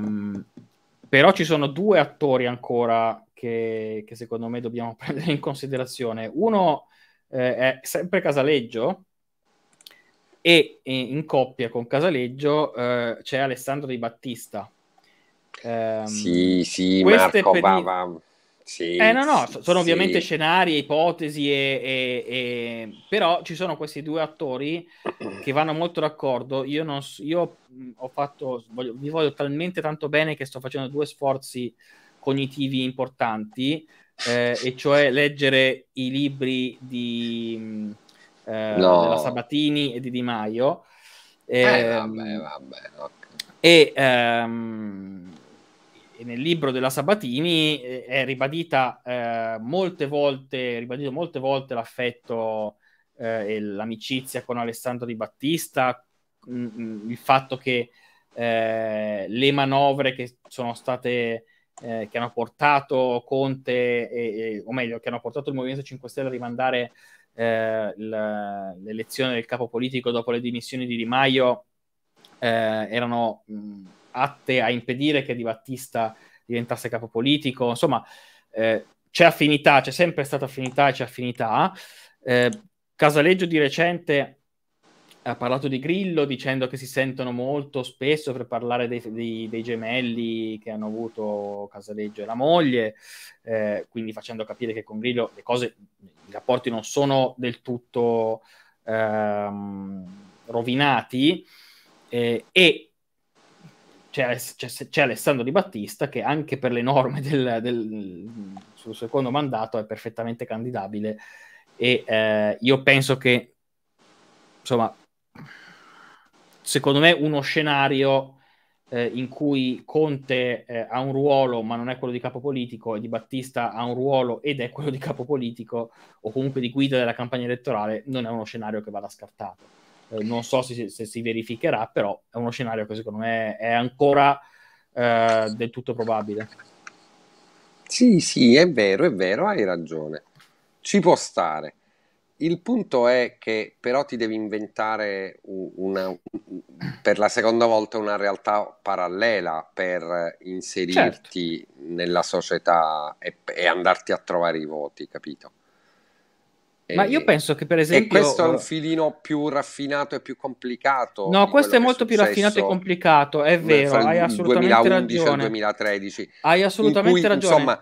ci sono due attori ancora che secondo me dobbiamo prendere in considerazione. Uno è sempre Casaleggio e in coppia con Casaleggio c'è Alessandro Di Battista. Ovviamente scenari, ipotesi, però ci sono questi due attori che vanno molto d'accordo. Vi voglio talmente tanto bene che sto facendo due sforzi cognitivi importanti, e cioè leggere i libri della Sabatini e di Di Maio. Nel libro della Sabatini è ribadito molte volte l'affetto e l'amicizia con Alessandro Di Battista, il fatto che le manovre che sono state che hanno portato Conte che hanno portato il Movimento 5 Stelle a rimandare l'elezione del capo politico dopo le dimissioni di Di Maio erano atte a impedire che Di Battista diventasse capo politico. Insomma, c'è affinità, c'è sempre stata affinità e c'è affinità. Casaleggio di recente ha parlato di Grillo dicendo che si sentono molto spesso per parlare dei gemelli che hanno avuto Casaleggio e la moglie, quindi facendo capire che con Grillo i rapporti non sono del tutto rovinati, e c'è Alessandro Di Battista che anche per le norme sul secondo mandato è perfettamente candidabile, e io penso che, insomma, secondo me uno scenario in cui Conte ha un ruolo ma non è quello di capo politico e Di Battista ha un ruolo ed è quello di capo politico o comunque di guida della campagna elettorale non è uno scenario che vada scartato. Non so se si verificherà, però è uno scenario che secondo me è ancora del tutto probabile. Sì, è vero, hai ragione, ci può stare. Il punto è che però ti devi inventare per la seconda volta una realtà parallela per inserirti, certo, nella società e andarti a trovare i voti, capito? Ma io penso che, per esempio, e questo è un filino più raffinato e più complicato. No, questo è molto più raffinato e complicato, è vero, hai assolutamente 2011 ragione. 2013. Hai assolutamente ragione. Insomma,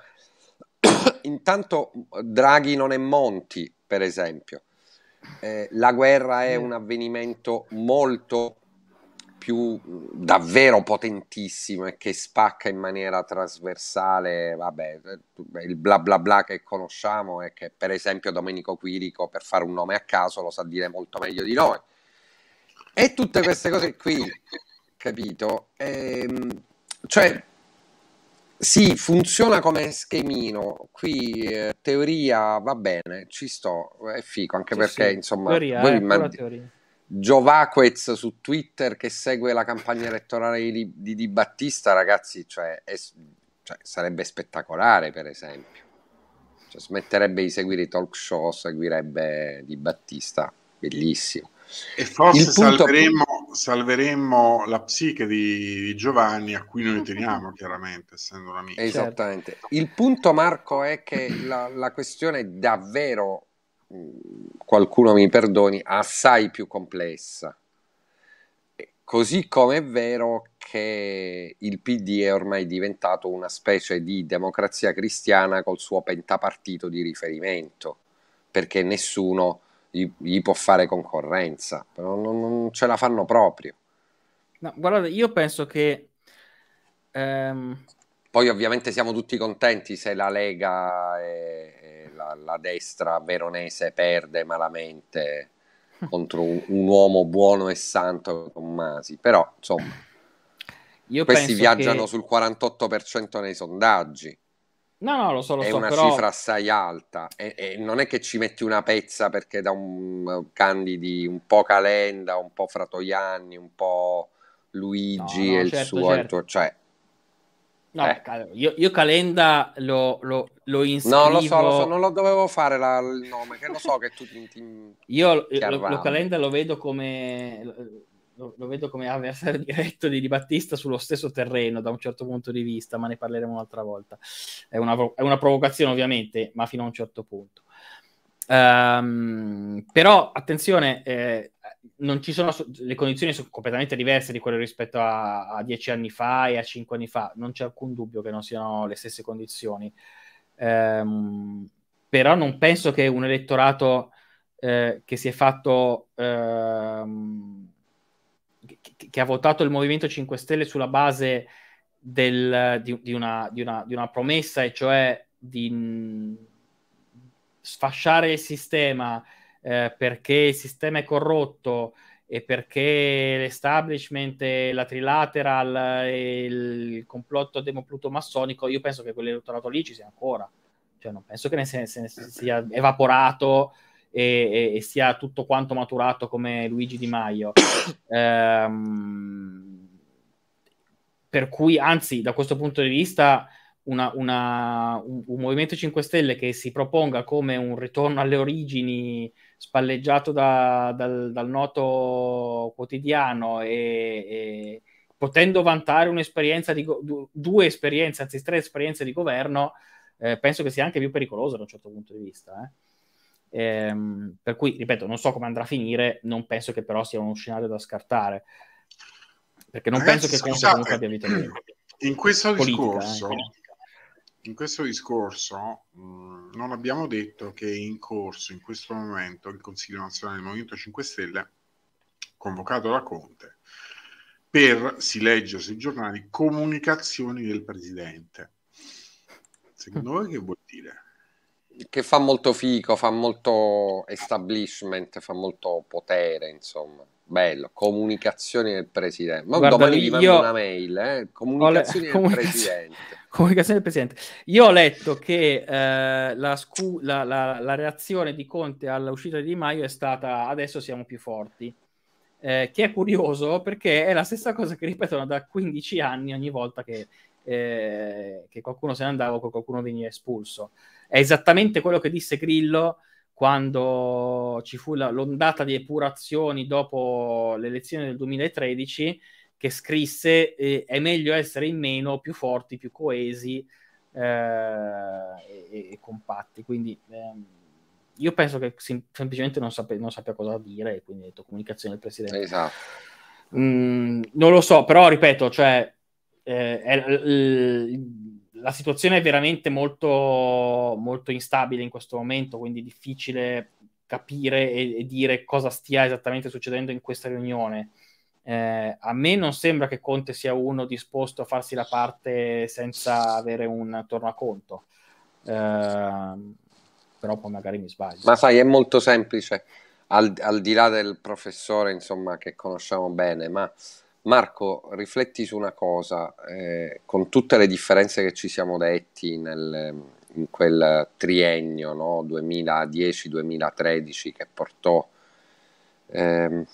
intanto Draghi non è Monti, per esempio. La guerra è un avvenimento molto più davvero potentissimo e che spacca in maniera trasversale, vabbè, il bla bla bla che conosciamo e che per esempio Domenico Quirico, per fare un nome a caso, lo sa dire molto meglio di noi, e tutte queste cose qui, capito? Cioè sì, funziona come schemino qui, teoria va bene, ci sto, è fico, anche sì, perché sì, insomma teoria, voi teoria. Giovaquez su Twitter che segue la campagna elettorale di Di Battista, ragazzi, cioè, sarebbe spettacolare, per esempio. Cioè, smetterebbe di seguire i talk show, seguirebbe Di Battista, bellissimo. E forse salveremmo la psiche di Giovanni, a cui noi teniamo, chiaramente, essendo un amico. Esattamente. Certo. Il punto, Marco, è che la questione è davvero, qualcuno mi perdoni, assai più complessa, così come è vero che il PD è ormai diventato una specie di Democrazia Cristiana col suo pentapartito di riferimento, perché nessuno gli può fare concorrenza, non ce la fanno proprio. No, guarda, io penso che... Poi ovviamente siamo tutti contenti se la Lega e la destra veronese perde malamente contro un uomo buono e santo con Masi, però insomma io questi viaggiano sul 48% nei sondaggi. No, no, lo so, è una cifra assai alta e non è che ci metti una pezza perché da un Candidi un po' Calenda, un po' Fratoianni, un po' Luigi no, e certo, il suo... Certo. Cioè, no, io Calenda lo iscrivo... No, lo so, non lo dovevo fare il nome, che lo so che tu... Io lo Calenda lo vedo come... Lo vedo come avversario diretto di Battista sullo stesso terreno da un certo punto di vista, ma ne parleremo un'altra volta. È una provocazione ovviamente, ma fino a un certo punto. Però attenzione, non ci sono, le condizioni sono completamente diverse di quelle rispetto a 10 anni fa e a 5 anni fa, non c'è alcun dubbio che non siano le stesse condizioni, però non penso che un elettorato che si è fatto che ha votato il Movimento 5 Stelle sulla base di una promessa, e cioè di sfasciare il sistema perché il sistema è corrotto e perché l'establishment e la trilateral e il complotto demopluto-massonico, io penso che quell'elettorato lì ci sia ancora. Cioè non penso che ne sia evaporato e sia tutto quanto maturato come Luigi Di Maio, per cui anzi da questo punto di vista un Movimento 5 Stelle che si proponga come un ritorno alle origini spalleggiato dal noto quotidiano e potendo vantare un'esperienza di due esperienze, anzi tre esperienze di governo, penso che sia anche più pericoloso da un certo punto di vista, per cui, ripeto, non so come andrà a finire, non penso che però sia uno scenario da scartare, perché non penso che Conte comunque abbia vita in questo discorso non abbiamo detto che è in corso in questo momento il Consiglio Nazionale del Movimento 5 Stelle convocato da Conte per, si legge sui giornali, comunicazioni del Presidente. Secondo voi che vuol dire? Che fa molto fico, fa molto establishment, fa molto potere, insomma. Bello, comunicazioni del Presidente. Ma guarda, domani gli mando una mail, comunicazioni del Presidente. Comunicazioni del Presidente. Io ho letto che la reazione di Conte all'uscita di Di Maio è stata "adesso siamo più forti", che è curioso perché è la stessa cosa che ripetono da 15 anni ogni volta che qualcuno se ne andava o qualcuno veniva espulso. È esattamente quello che disse Grillo quando ci fu l'ondata di epurazioni dopo le elezioni del 2013, che scrisse è meglio essere in meno, più forti, più coesi e compatti. Quindi io penso che semplicemente non sappia cosa dire, e quindi ho detto comunicazione del Presidente. Esatto. Non lo so, però ripeto, cioè la situazione è veramente molto, molto instabile in questo momento, quindi è difficile capire e dire cosa stia esattamente succedendo in questa riunione. A me non sembra che Conte sia uno disposto a farsi la parte senza avere un tornaconto, però poi magari mi sbaglio. Ma sai, è molto semplice, al di là del professore, insomma, che conosciamo bene, ma... Marco, rifletti su una cosa, con tutte le differenze che ci siamo detti in quel triennio, no? 2010-2013, che portò il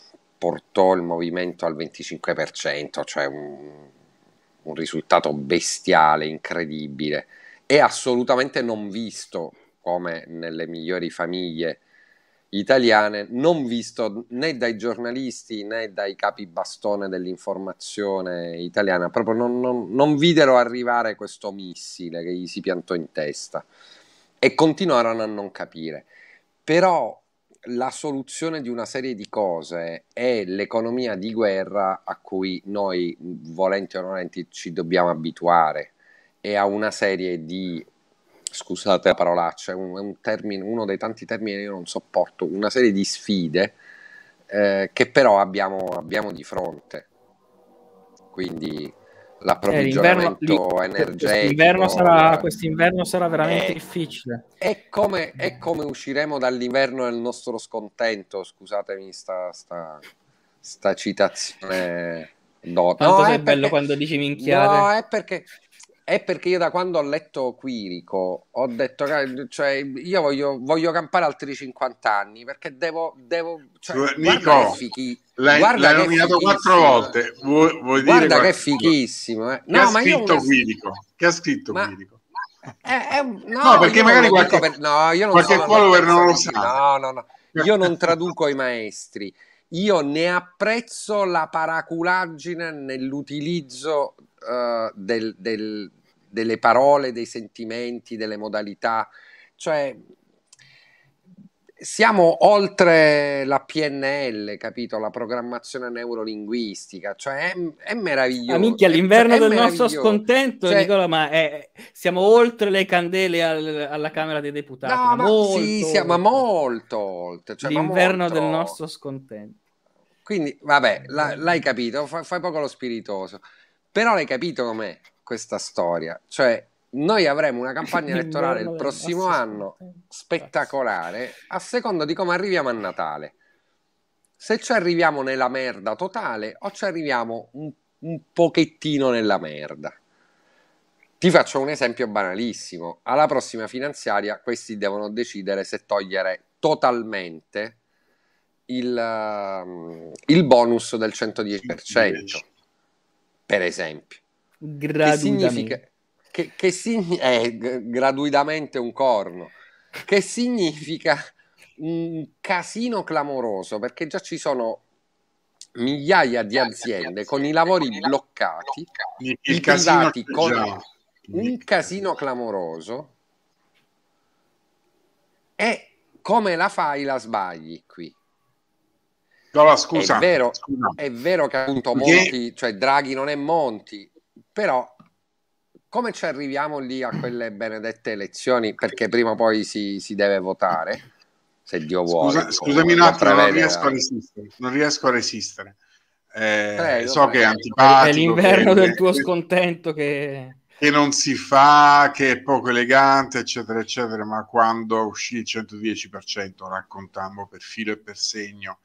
movimento al 25%, cioè un risultato bestiale, incredibile, e assolutamente non visto, come nelle migliori famiglie italiane, non visto né dai giornalisti né dai capi bastone dell'informazione italiana. Proprio non videro arrivare questo missile che gli si piantò in testa, e continuarono a non capire. Però la soluzione di una serie di cose è l'economia di guerra a cui noi, volenti o nolenti, ci dobbiamo abituare, e a una serie di, scusate la parolaccia, è un termine, uno dei tanti termini che io non sopporto, una serie di sfide che però abbiamo di fronte. quindi l'approvvigionamento energetico quest'inverno sarà veramente difficile. È come usciremo dall'inverno del nostro scontento, scusatemi sta citazione nota. Tanto sei bello quando dici minchiate. No, è perché io da quando ho letto Quirico ho detto, cioè, io voglio campare altri 50 anni, perché devo cioè, Nico, l'hai nominato 4 volte. Vuoi guarda dire che è fighissimo, eh. No, ma io che ha scritto Quirico? No, perché magari qualche follower non lo sa. No, io non traduco i maestri. Io ne apprezzo la paraculaggine nell'utilizzo delle parole, dei sentimenti, delle modalità. Cioè siamo oltre la PNL, capito? La programmazione neurolinguistica, cioè è meraviglioso. Minchia, l'inverno del nostro scontento, cioè, Nicola, ma siamo oltre le candele alla Camera dei Deputati. No, ma molto oltre, cioè, l'inverno del nostro scontento. Quindi vabbè, l'hai capito, fai poco lo spiritoso. Però l'hai capito com'è questa storia? Cioè, noi avremo una campagna elettorale il prossimo anno spettacolare a seconda di come arriviamo a Natale. Se ci arriviamo nella merda totale o ci arriviamo un pochettino nella merda. Ti faccio un esempio banalissimo. Alla prossima finanziaria questi devono decidere se togliere totalmente il bonus del 110%. Per esempio, graduitamente un corno, che significa un casino clamoroso, perché già ci sono migliaia di aziende con i lavori bloccati, i privati con un casino clamoroso. E come la fai la sbagli qui? No, scusa, è vero che appunto Monti, cioè Draghi non è Monti, però come ci arriviamo lì a quelle benedette elezioni? Perché prima o poi si deve votare, se Dio vuole. Scusami un attimo, non riesco a resistere. Prego, che è antipatico. È l'inverno del tuo scontento che non si fa, che è poco elegante, eccetera, eccetera, ma quando uscì il 110% raccontammo per filo e per segno.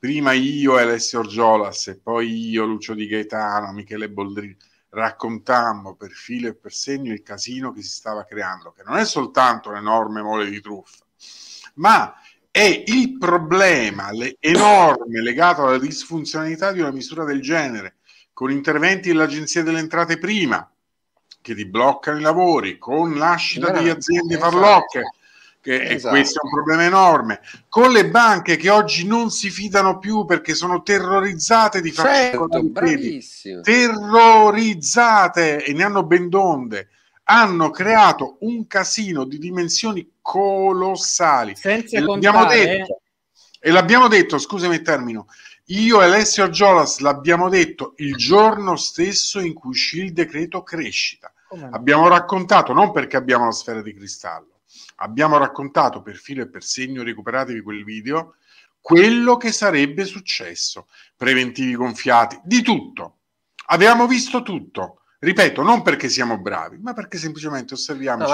Prima io e Alessio Orgiolas e poi io, Lucio Di Gaetano, Michele Boldrini, raccontammo per filo e per segno il casino che si stava creando, che non è soltanto un'enorme mole di truffa, ma è il problema enorme legato alla disfunzionalità di una misura del genere, con interventi dell'Agenzia delle Entrate prima, che ti bloccano i lavori, con l'ascita delle aziende farlocche. Esatto. Questo è un problema enorme, con le banche che oggi non si fidano più perché sono terrorizzate di farci terrorizzate, e ne hanno ben donde. Hanno creato un casino di dimensioni colossali. E l'abbiamo detto, scusami il termino, io e Alessio Orgiolas l'abbiamo detto il giorno stesso in cui uscì il decreto crescita. Abbiamo raccontato, non perché abbiamo la sfera di cristallo, abbiamo raccontato per filo e per segno, recuperatevi quel video, quello che sarebbe successo, preventivi gonfiati, di tutto. Avevamo visto tutto, ripeto, non perché siamo bravi, ma perché semplicemente osserviamo e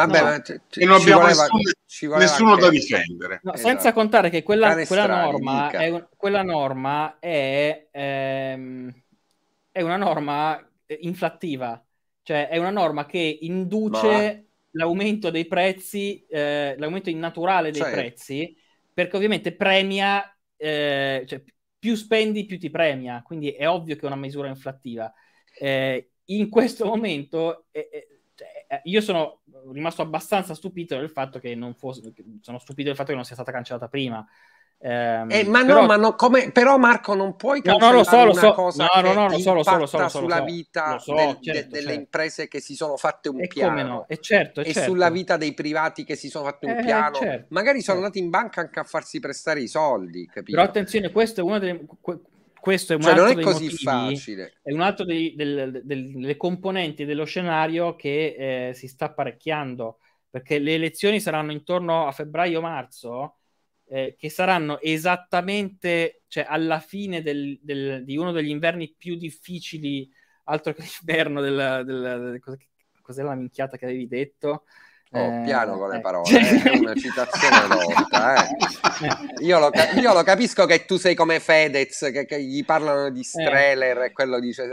non abbiamo nessuno da difendere. No, esatto. Senza contare che quella norma è una norma inflattiva, cioè è una norma che induce... l'aumento dei prezzi, l'aumento innaturale dei prezzi, perché ovviamente premia, cioè più spendi più ti premia, quindi è ovvio che è una misura inflattiva. In questo momento io sono rimasto abbastanza stupito del fatto che non fosse, sia stata cancellata prima. Però Marco, non puoi cancellare una cosa che impatta sulla vita delle imprese che si sono fatte un piano e sulla vita dei privati che si sono fatti un piano, magari sono andati in banca anche a farsi prestare i soldi, capito? Però attenzione, questo è uno delle... Questo è un altro delle componenti dello scenario che si sta apparecchiando, perché le elezioni saranno intorno a febbraio-marzo, che saranno esattamente alla fine di uno degli inverni più difficili altro che l'inverno cos'è la minchiata che avevi detto? Oh, piano con le parole, è una citazione lotta, Io lo capisco che tu sei come Fedez, che gli parlano di Streller e quello dice,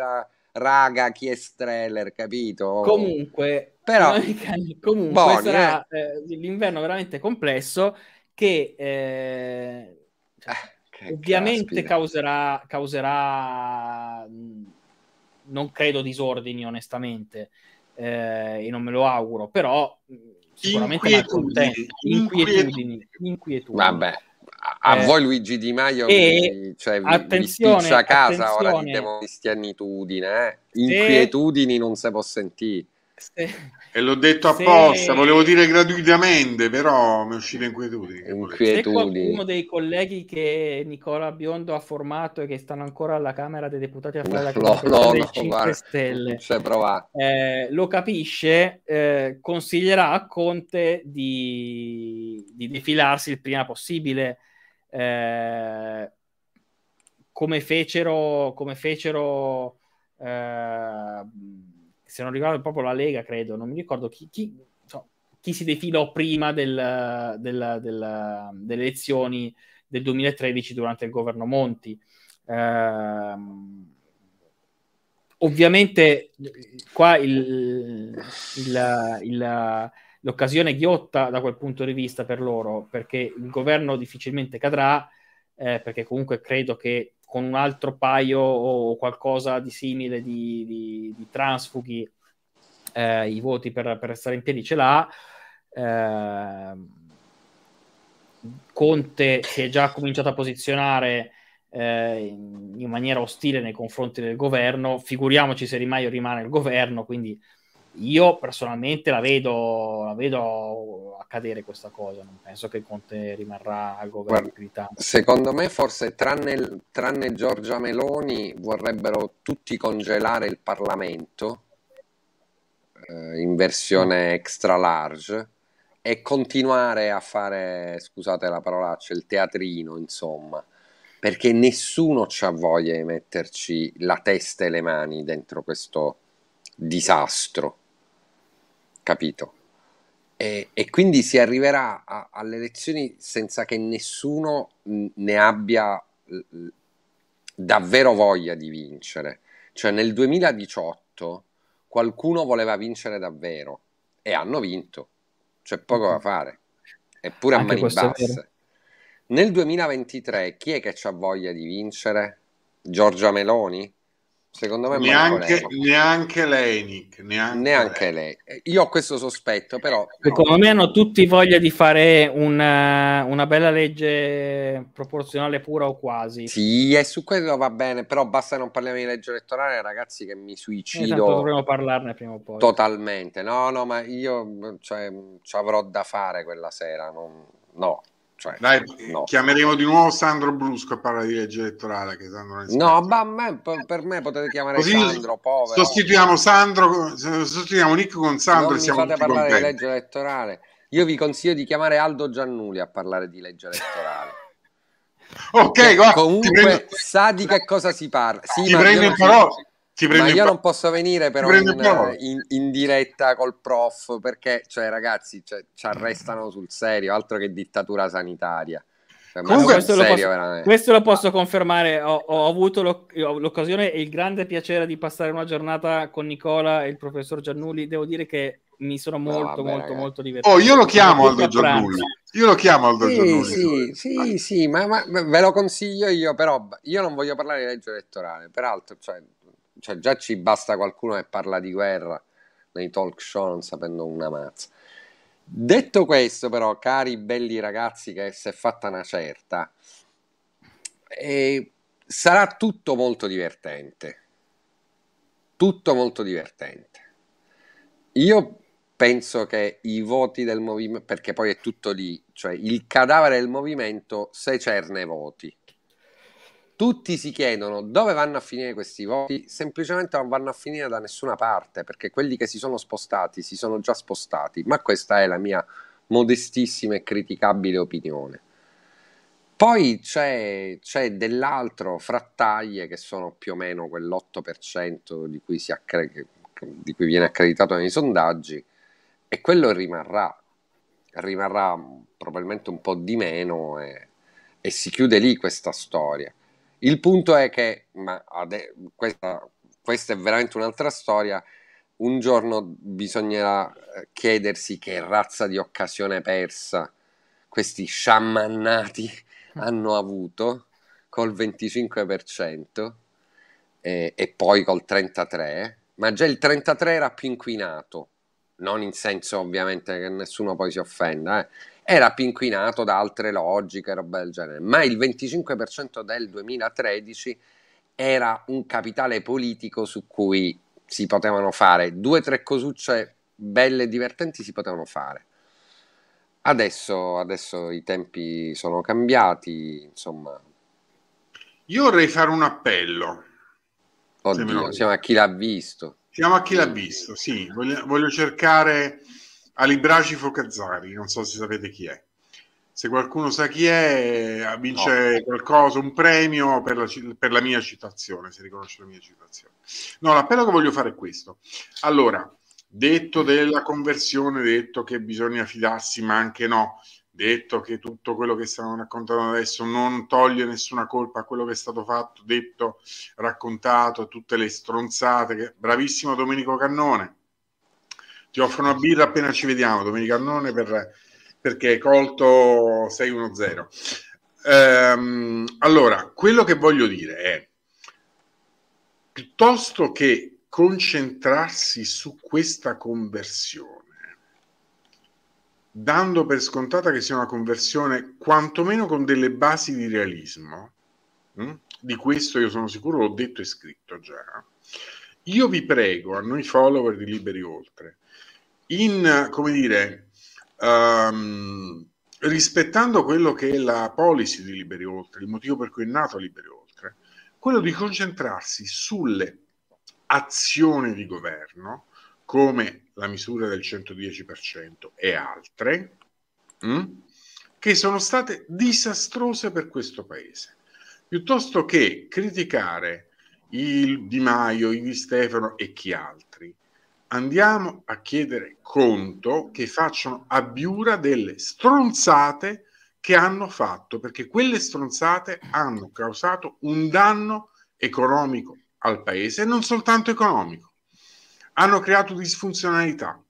raga, chi è Streller, capito? Comunque, però, comunque buoni, sarà l'inverno veramente complesso che che ovviamente causerà, non credo disordini onestamente, e non me lo auguro, però sicuramente inquietudini. Vabbè, a voi Luigi Di Maio vi spiccia a casa ora di democristianitudine, inquietudini non si può sentire. E l'ho detto apposta, volevo dire gratuitamente, però mi è uscita inquietudine. Se qualcuno dei colleghi che Nicola Biondo ha formato e che stanno ancora alla Camera dei Deputati a fare la 5 Stelle lo capisce, consiglierà a Conte di defilarsi il prima possibile, come fecero se non ricordo proprio la Lega, credo, non mi ricordo chi si defilò prima delle elezioni del 2013 durante il governo Monti. Ovviamente qua l'occasione ghiotta da quel punto di vista per loro, perché il governo difficilmente cadrà, perché comunque credo che con un altro paio o qualcosa di simile di transfughi, i voti per restare in piedi ce l'ha. Conte si è già cominciato a posizionare in maniera ostile nei confronti del governo, figuriamoci se Di Maio rimane il governo, quindi io personalmente la vedo accadere questa cosa, non penso che Conte rimarrà al governo più di tanto. Secondo me forse tranne Giorgia Meloni vorrebbero tutti congelare il Parlamento in versione extra large e continuare a fare, scusate la parolaccia, il teatrino, insomma, perché nessuno c'ha voglia di metterci la testa e le mani dentro questo disastro, capito? E quindi si arriverà alle elezioni senza che nessuno ne abbia davvero voglia di vincere. Cioè nel 2018 qualcuno voleva vincere davvero e hanno vinto, c'è poco da fare, eppure a mani basse. Nel 2023 chi è che c'ha voglia di vincere? Giorgia Meloni? Secondo me neanche lei, Nick, neanche lei. Io ho questo sospetto, però secondo me hanno tutti voglia di fare una bella legge proporzionale pura o quasi. Sì, e su quello va bene, però basta non parliamo di legge elettorale, ragazzi, che mi suicido. Esatto, dovremmo parlarne prima o poi. Totalmente. No, ma io ci avrò da fare quella sera, no. Cioè, dai, no. Chiameremo di nuovo Sandro Brusco a parlare di legge elettorale. Che Sandro no, ma per me potete chiamare così Sandro, povero. Sostituiamo Nick con Sandro. Non e siamo fate tutti parlare contenti. Di legge elettorale. Io vi consiglio di chiamare Aldo Giannuli a parlare di legge elettorale. Ok, guarda, comunque prendo... sa di che cosa si parla. Sì, ti prendo in parola. Ma io non posso venire però in diretta col prof, perché cioè ragazzi ci arrestano sul serio, altro che dittatura sanitaria. Cioè, comunque, questo lo posso confermare, ho avuto l'occasione e il grande piacere di passare una giornata con Nicola e il professor Giannuli, devo dire che mi sono molto divertito. Oh, io lo chiamo Aldo Giannuli. Sì, ma ve lo consiglio io, però io non voglio parlare di legge elettorale, peraltro cioè già ci basta qualcuno che parla di guerra nei talk show non sapendo una mazza. Detto questo, però, cari belli ragazzi, che si è fatta una certa, sarà tutto molto divertente, io penso che i voti del movimento, perché poi è tutto lì, cioè il cadavere del movimento, se cerne voti. Tutti si chiedono dove vanno a finire questi voti, semplicemente non vanno a finire da nessuna parte, perché quelli che si sono spostati si sono già spostati, ma questa è la mia modestissima e criticabile opinione. Poi c'è dell'altro frattaglie che sono più o meno quell'8% di cui viene accreditato nei sondaggi, e quello rimarrà probabilmente un po' di meno e si chiude lì questa storia. Il punto è che questa è veramente un'altra storia. Un giorno bisognerà chiedersi che razza di occasione persa questi sciamannati hanno avuto col 25% e poi col 33%, ma già il 33% era più inquinato, non in senso ovviamente che nessuno poi si offenda, era più inquinato da altre logiche, roba del genere, ma il 25% del 2013 era un capitale politico su cui si potevano fare, 2 o 3 cosucce belle e divertenti si potevano fare. Adesso i tempi sono cambiati, insomma. Io vorrei fare un appello. Oddio, siamo a chi l'ha visto. Siamo a chi l'ha visto, sì. Voglio cercare Alibraci Focazzari, non so se sapete chi è. Se qualcuno sa chi è, vince qualcosa, un premio per la mia citazione, se riconosce la mia citazione. No, l'appello che voglio fare è questo. Allora, detto della conversione, detto che bisogna fidarsi ma anche no, detto che tutto quello che stanno raccontando adesso non toglie nessuna colpa a quello che è stato fatto, detto, raccontato, tutte le stronzate che... Bravissimo Domenico Cannone, ti offro una birra appena ci vediamo, Domenico Cannone, perché hai colto 610. Allora, quello che voglio dire è, piuttosto che concentrarsi su questa conversione, dando per scontata che sia una conversione quantomeno con delle basi di realismo, di questo io sono sicuro, l'ho detto e scritto già, io vi prego, a noi follower di Liberi Oltre, rispettando quello che è la policy di Liberi Oltre, il motivo per cui è nato Liberi Oltre, quello di concentrarsi sulle azioni di governo come la misura del 110% e altre che sono state disastrose per questo paese, piuttosto che criticare il Di Maio, il Di Stefano e chi altri. Andiamo a chiedere conto che facciano abiura delle stronzate che hanno fatto, perché quelle stronzate hanno causato un danno economico al paese, e non soltanto economico, hanno creato disfunzionalità.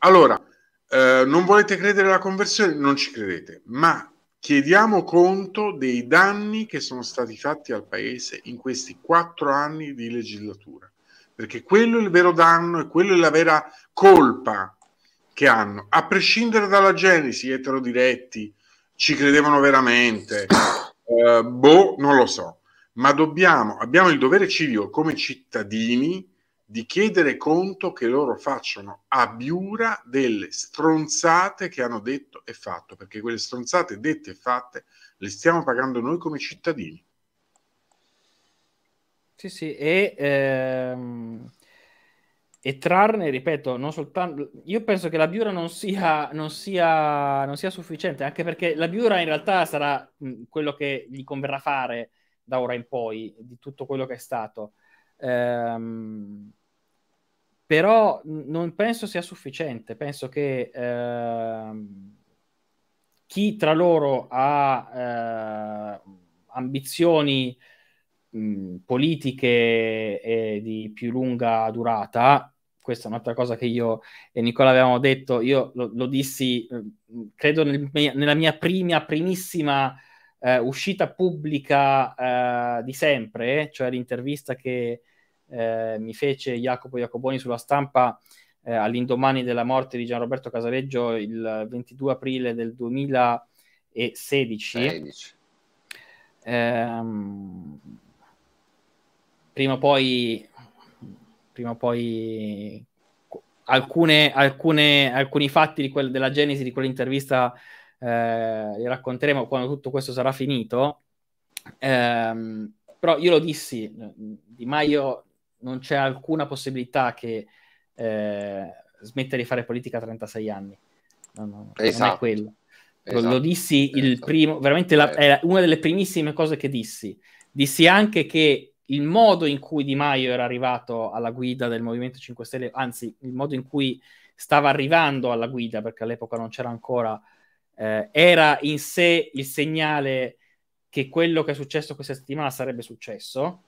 Allora, non volete credere alla conversione? Non ci credete, ma chiediamo conto dei danni che sono stati fatti al paese in questi 4 anni di legislatura, perché quello è il vero danno e quello è la vera colpa che hanno, a prescindere dalla genesi, eterodiretti, ci credevano veramente, non lo so. Ma abbiamo il dovere civico come cittadini di chiedere conto che loro facciano abiura delle stronzate che hanno detto e fatto, perché quelle stronzate dette e fatte le stiamo pagando noi come cittadini. Sì, sì, e trarne, ripeto, non soltanto... Io penso che la biura non sia sufficiente, anche perché la biura in realtà sarà quello che gli converrà fare da ora in poi, di tutto quello che è stato, però non penso sia sufficiente. Penso che chi tra loro ha ambizioni politiche di più lunga durata, questa è un'altra cosa che io e Nicola avevamo detto, io lo dissi, credo nella mia primissima uscita pubblica di sempre, cioè l'intervista che mi fece Jacopo Jacoboni sulla Stampa all'indomani della morte di Gianroberto Casaleggio il 22 aprile del 2016. Prima o poi alcuni fatti della genesi di quell'intervista li racconteremo quando tutto questo sarà finito, però io lo dissi, Di Maio non c'è alcuna possibilità che smetta di fare politica a 36 anni, non è quello, Esatto, lo dissi il primo, veramente è una delle primissime cose che dissi. Dissi anche che il modo in cui Di Maio era arrivato alla guida del Movimento 5 Stelle, anzi il modo in cui stava arrivando alla guida, perché all'epoca non c'era ancora, era in sé il segnale che quello che è successo questa settimana sarebbe successo.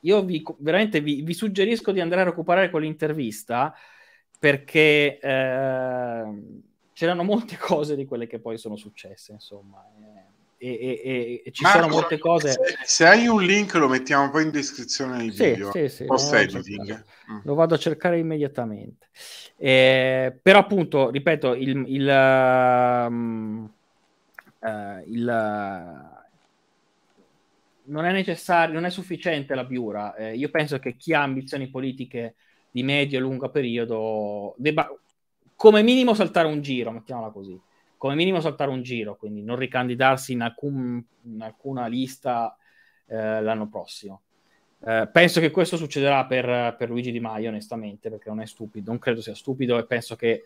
Io veramente vi suggerisco di andare a recuperare quell'intervista, perché c'erano molte cose di quelle che poi sono successe, insomma. E ci Marco, sono molte cose. Se hai un link lo mettiamo poi in descrizione nel video. Sì, lo vado a cercare immediatamente. Però appunto, ripeto, non è necessario, non è sufficiente la biura. Io penso che chi ha ambizioni politiche di medio e lungo periodo debba come minimo saltare un giro, mettiamola così. Come minimo saltare un giro, quindi non ricandidarsi in alcuna lista l'anno prossimo. Penso che questo succederà per Luigi Di Maio, onestamente, perché non è stupido, non credo sia stupido, e penso che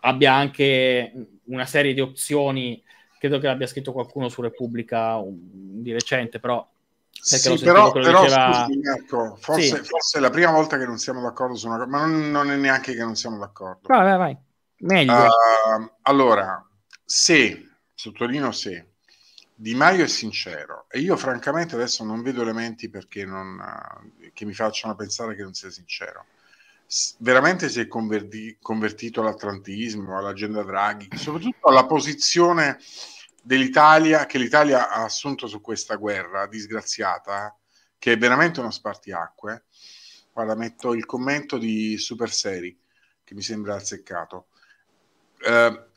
abbia anche una serie di opzioni. Credo che l'abbia scritto qualcuno su Repubblica di recente, però... Sì, però diceva... scusi, Marco, forse è la prima volta che non siamo d'accordo su una cosa, ma non è neanche che non siamo d'accordo. Vai. Meglio. Allora, se, sottolineo se, Di Maio è sincero, e io francamente adesso non vedo elementi perché che mi facciano pensare che non sia sincero. Veramente si è convertito all'atlantismo, all'agenda Draghi, soprattutto alla posizione dell'Italia, che l'Italia ha assunto su questa guerra disgraziata, che è veramente uno spartiacque. Guarda, metto il commento di Superseri, che mi sembra azzeccato.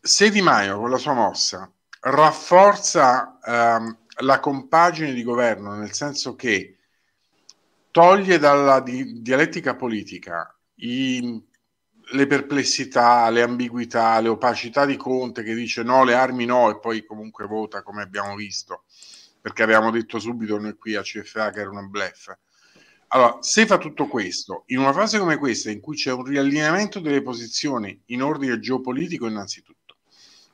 Se Di Maio con la sua mossa rafforza la compagine di governo, nel senso che toglie dalla dialettica politica le perplessità, le ambiguità, le opacità di Conte, che dice no, le armi no, e poi comunque vota, come abbiamo visto, perché avevamo detto subito noi qui a CFA che era una bluff. Allora, se fa tutto questo in una fase come questa, in cui c'è un riallineamento delle posizioni in ordine geopolitico innanzitutto,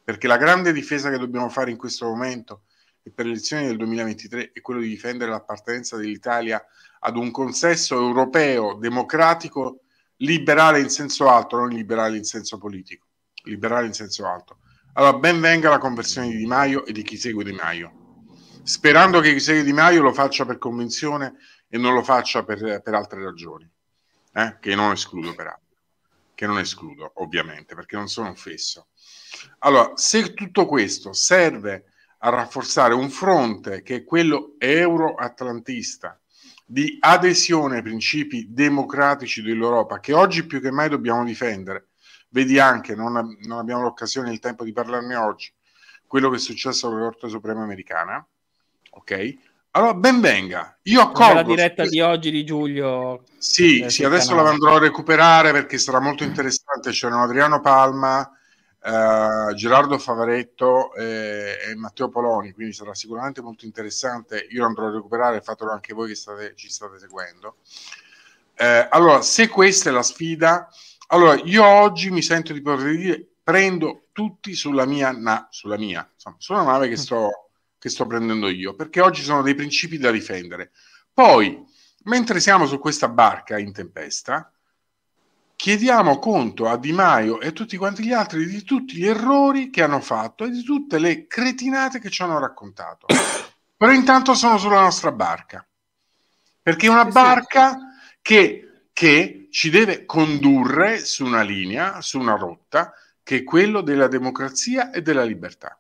perché la grande difesa che dobbiamo fare in questo momento e per le elezioni del 2023 è quello di difendere l'appartenenza dell'Italia ad un consesso europeo, democratico, liberale in senso alto, non liberale in senso politico, liberale in senso alto. Allora ben venga la conversione di Di Maio e di chi segue Di Maio, sperando che chi segue Di Maio lo faccia per convinzione e non lo faccia per altre ragioni, che non escludo peraltro, che non escludo ovviamente, perché non sono un fesso. Allora, se tutto questo serve a rafforzare un fronte che è quello euro-atlantista, di adesione ai principi democratici dell'Europa, che oggi più che mai dobbiamo difendere, vedi anche, non abbiamo l'occasione e il tempo di parlarne oggi, quello che è successo con la Corte Suprema americana, ok? Allora ben venga, io accolgo la diretta di oggi di Giulio. Sì, adesso la andrò a recuperare perché sarà molto interessante. C'erano Adriano Palma, Gerardo Favaretto e Matteo Poloni, quindi sarà sicuramente molto interessante. Io andrò a recuperare, fatelo anche voi che ci state seguendo. Allora, se questa è la sfida, allora io oggi mi sento di poter dire: prendo tutti sulla nave che sto prendendo io, perché oggi sono dei principi da difendere. Poi, mentre siamo su questa barca in tempesta, chiediamo conto a Di Maio e a tutti quanti gli altri di tutti gli errori che hanno fatto e di tutte le cretinate che ci hanno raccontato. Però intanto sono sulla nostra barca, perché è una barca che ci deve condurre su una linea, su una rotta, che è quella della democrazia e della libertà.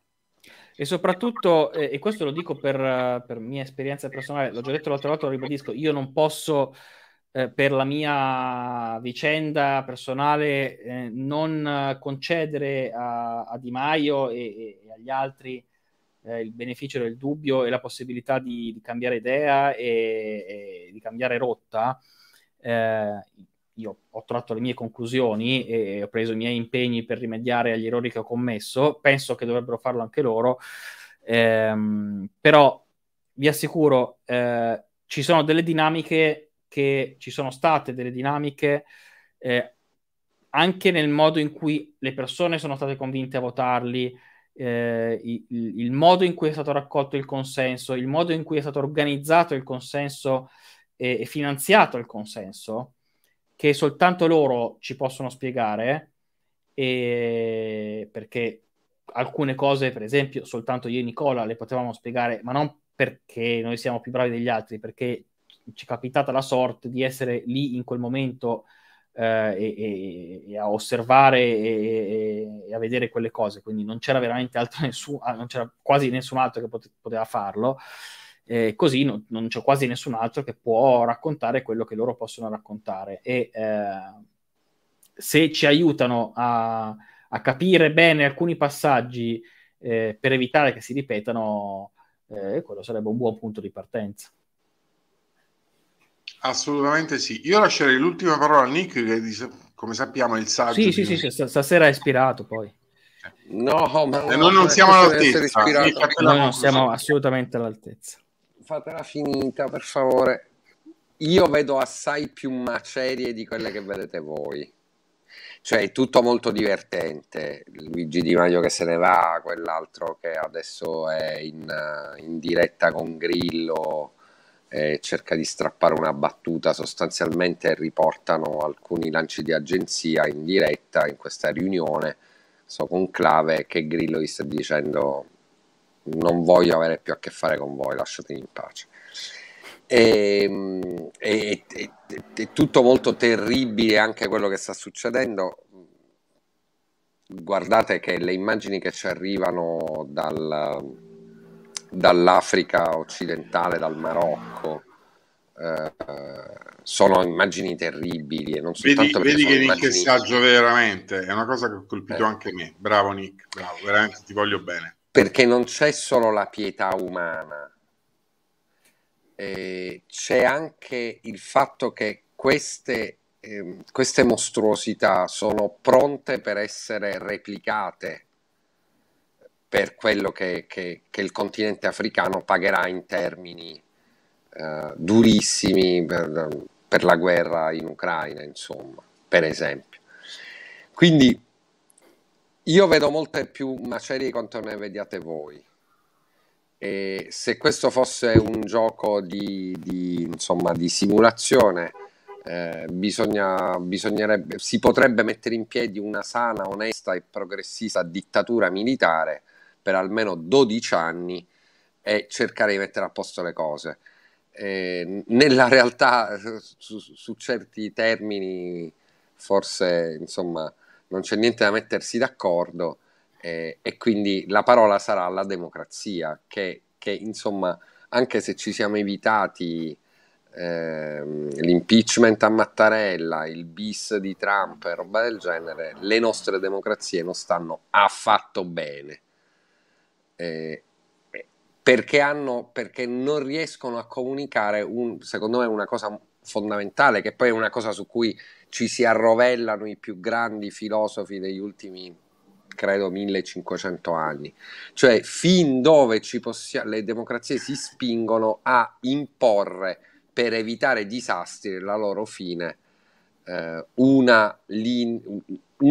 E soprattutto, e questo lo dico per mia esperienza personale, l'ho già detto l'altra volta, lo ribadisco, io non posso... per la mia vicenda personale non concedere a Di Maio e agli altri il beneficio del dubbio e la possibilità di cambiare idea e di cambiare rotta. Io ho tratto le mie conclusioni e ho preso i miei impegni per rimediare agli errori che ho commesso, penso che dovrebbero farlo anche loro, però vi assicuro ci sono delle dinamiche che ci sono state delle dinamiche anche nel modo in cui le persone sono state convinte a votarli, il modo in cui è stato raccolto il consenso, il modo in cui è stato organizzato il consenso e finanziato il consenso, che soltanto loro ci possono spiegare, perché alcune cose, per esempio, soltanto io e Nicola le potevamo spiegare, ma non perché noi siamo più bravi degli altri, perché ci è capitata la sorte di essere lì in quel momento e a osservare e a vedere quelle cose, quindi non c'era veramente altro, non c'era quasi nessun altro che poteva farlo, così non c'è quasi nessun altro che può raccontare quello che loro possono raccontare, e se ci aiutano a capire bene alcuni passaggi per evitare che si ripetano, quello sarebbe un buon punto di partenza. Assolutamente sì. Io lascerei l'ultima parola a Nick, che come sappiamo è il saggio. Sì, stasera è ispirato poi. No, ma noi non siamo all'altezza. Noi non siamo assolutamente all'altezza. Fatela finita, per favore. Io vedo assai più macerie di quelle che vedete voi. Cioè è tutto molto divertente. Luigi Di Maio che se ne va, quell'altro che adesso è in diretta con Grillo, cerca di strappare una battuta, sostanzialmente riportano alcuni lanci di agenzia in diretta in questa riunione, questo conclave, che Grillo gli sta dicendo: non voglio avere più a che fare con voi, lasciatemi in pace. È tutto molto terribile anche quello che sta succedendo. Guardate che le immagini che ci arrivano dall'Africa occidentale, dal Marocco, sono immagini terribili, e non soltanto vedi che Nick è saggio veramente, è una cosa che ha colpito anche me. Bravo Nick, bravo, veramente ti voglio bene, perché non c'è solo la pietà umana, c'è anche il fatto che queste mostruosità sono pronte per essere replicate, per quello che il continente africano pagherà in termini durissimi per la guerra in Ucraina, insomma, per esempio. Quindi io vedo molte più macerie quanto ne vediate voi. E se questo fosse un gioco di simulazione, si potrebbe mettere in piedi una sana, onesta e progressista dittatura militare per almeno 12 anni e cercare di mettere a posto le cose. Nella realtà su certi termini forse, insomma, non c'è niente da mettersi d'accordo, e quindi la parola sarà la democrazia, che insomma, anche se ci siamo evitati l'impeachment a Mattarella, il bis di Trump e roba del genere, le nostre democrazie non stanno affatto bene. Perché non riescono a comunicare, secondo me, una cosa fondamentale, che poi è una cosa su cui ci si arrovellano i più grandi filosofi degli ultimi, credo, 1500 anni. Cioè, fin dove le democrazie si spingono a imporre, per evitare disastri e la loro fine, un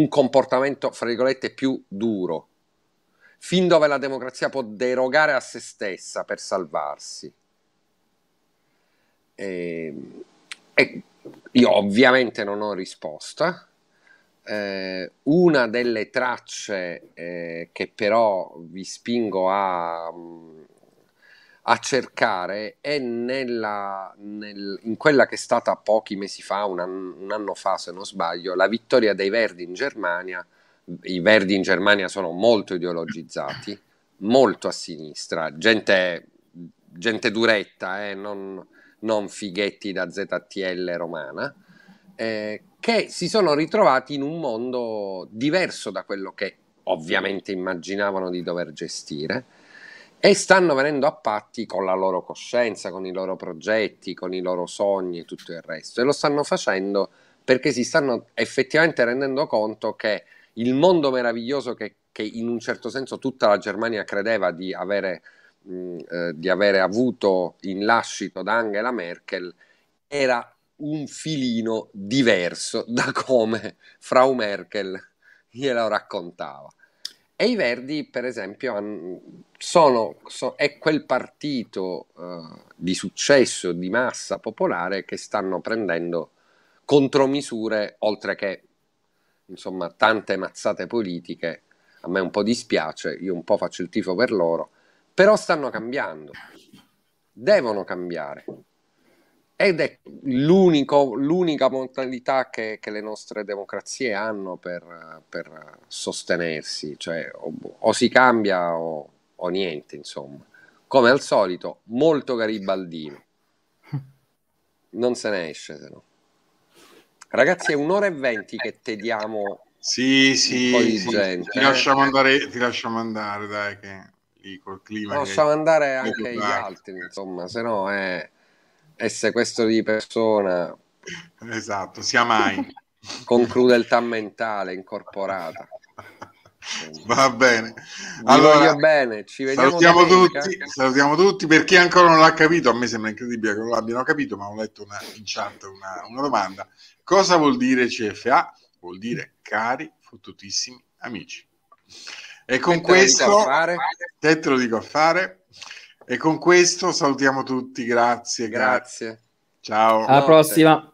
comportamento, fra virgolette, più duro. Fin dove la democrazia può derogare a se stessa per salvarsi. E io ovviamente non ho risposta. Una delle tracce che però vi spingo a cercare è in quella che è stata pochi mesi fa, un anno fa se non sbaglio, la vittoria dei Verdi in Germania. I Verdi in Germania sono molto ideologizzati, molto a sinistra, gente duretta, non fighetti da ZTL romana, che si sono ritrovati in un mondo diverso da quello che ovviamente immaginavano di dover gestire, e stanno venendo a patti con la loro coscienza, con i loro progetti, con i loro sogni e tutto il resto, e lo stanno facendo perché si stanno effettivamente rendendo conto che il mondo meraviglioso che in un certo senso tutta la Germania credeva di avere avuto in lascito da Angela Merkel era un filino diverso da come Frau Merkel glielo raccontava. E i Verdi, per esempio, è quel partito di successo, di massa popolare, che stanno prendendo contromisure, oltre che, insomma, tante mazzate politiche. A me un po' dispiace, io un po' faccio il tifo per loro, però stanno cambiando, devono cambiare. Ed è l'unica modalità che le nostre democrazie hanno per sostenersi, cioè o si cambia o niente, insomma. Come al solito, molto garibaldino. Non se ne esce, se no. Ragazzi, è 1:20 che tediamo. Sì, gente, ti lasciamo andare, dai, che lì col clima. Lasciamo andare anche gli altri, insomma, se no è... E sequestro di persona, esatto, sia mai con crudeltà mentale incorporata. Va bene, allora bene, ci vediamo, salutiamo tutti. Per chi ancora non l'ha capito, a me sembra incredibile che non l'abbiano capito, ma ho letto in chat una domanda: cosa vuol dire CFA? Vuol dire cari fottutissimi amici. E con questo te lo dico a fare. E con questo salutiamo tutti, grazie. Ciao. Alla prossima.